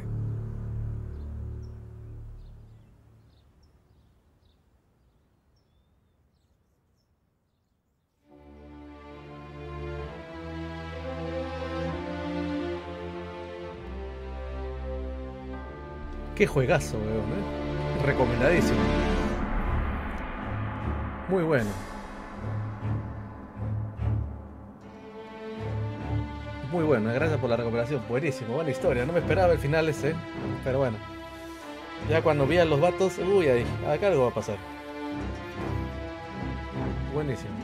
Qué juegazo, weón, ¿eh? Recomendadísimo. Muy bueno. Muy bueno, gracias por la recomendación. Buenísimo, buena historia. No me esperaba el final ese, pero bueno. Ya cuando vi a los vatos, uy, ahí, acá algo va a pasar. Buenísimo.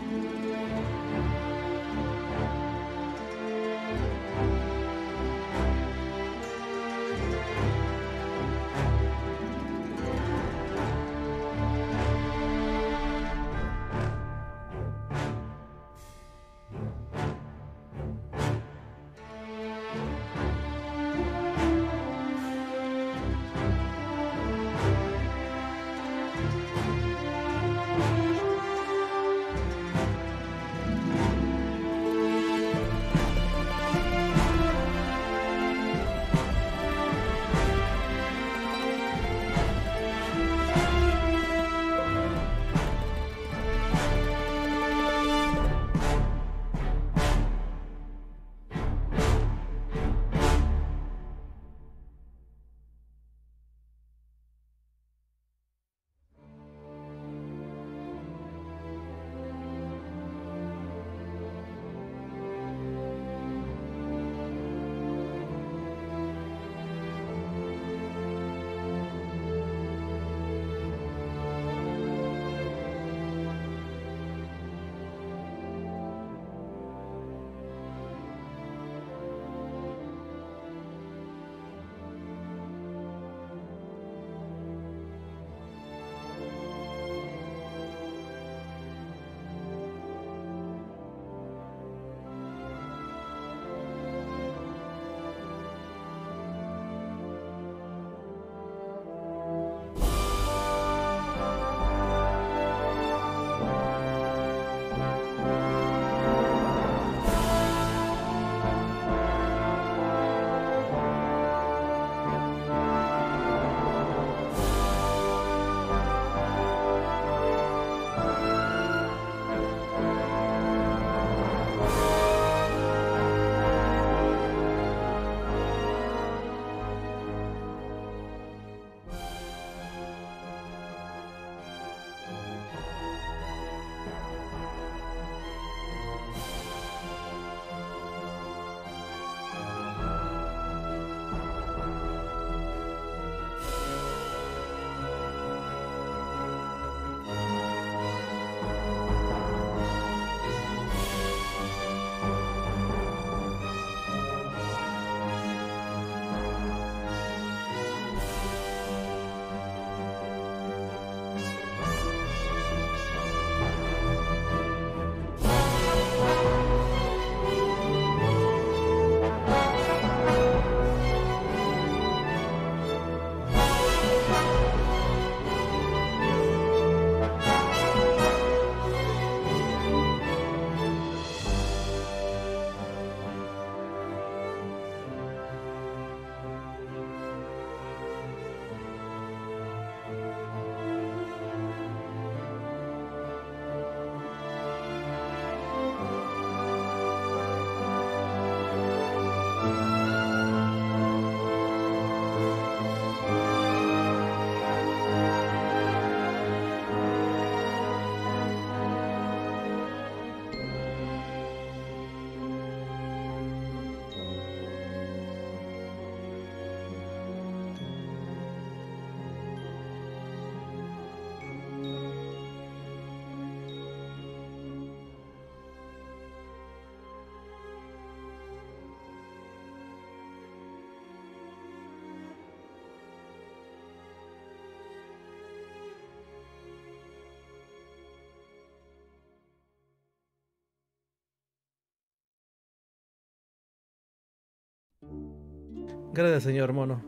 Gracias, señor mono.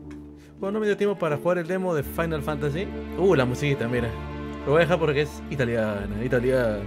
Bueno, no me dio tiempo para jugar el demo de Final Fantasy. Uh, la musiquita, mira. Lo voy a dejar porque es italiana, italiana.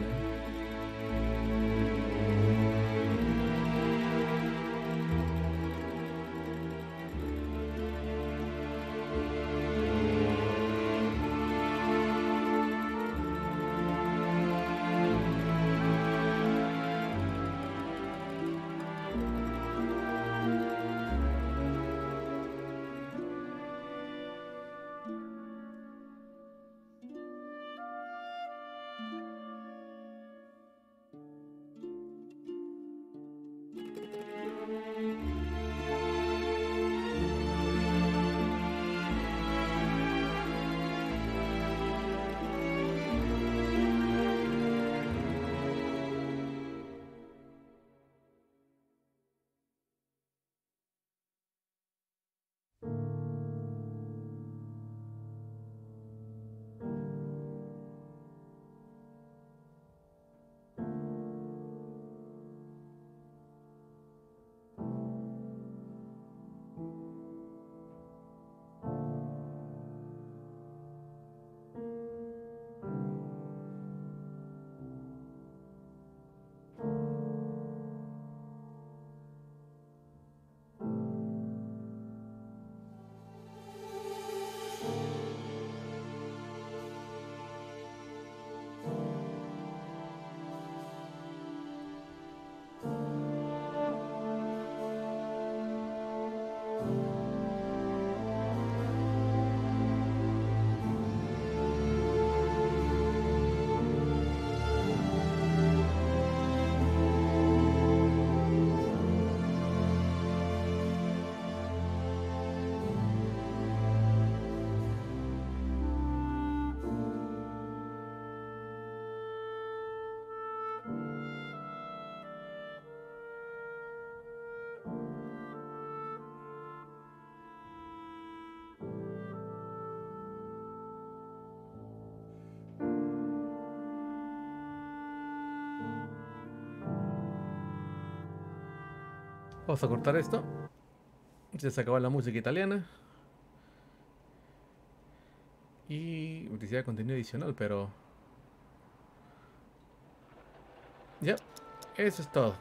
Vamos a cortar esto. Ya se acabó la música italiana. Y utilizar contenido adicional, pero... Ya, eso es todo.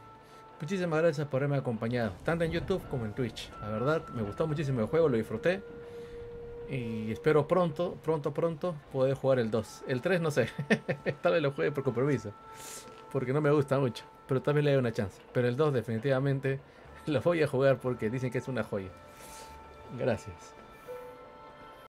Muchísimas gracias por haberme acompañado, tanto en YouTube como en Twitch. La verdad, me gustó muchísimo el juego, lo disfruté. Y espero pronto, pronto, pronto poder jugar el dos. El tres no sé, tal vez lo juegue por compromiso, porque no me gusta mucho, pero tal vez le dé una chance. Pero el dos definitivamente... Los voy a jugar porque dicen que es una joya. Gracias.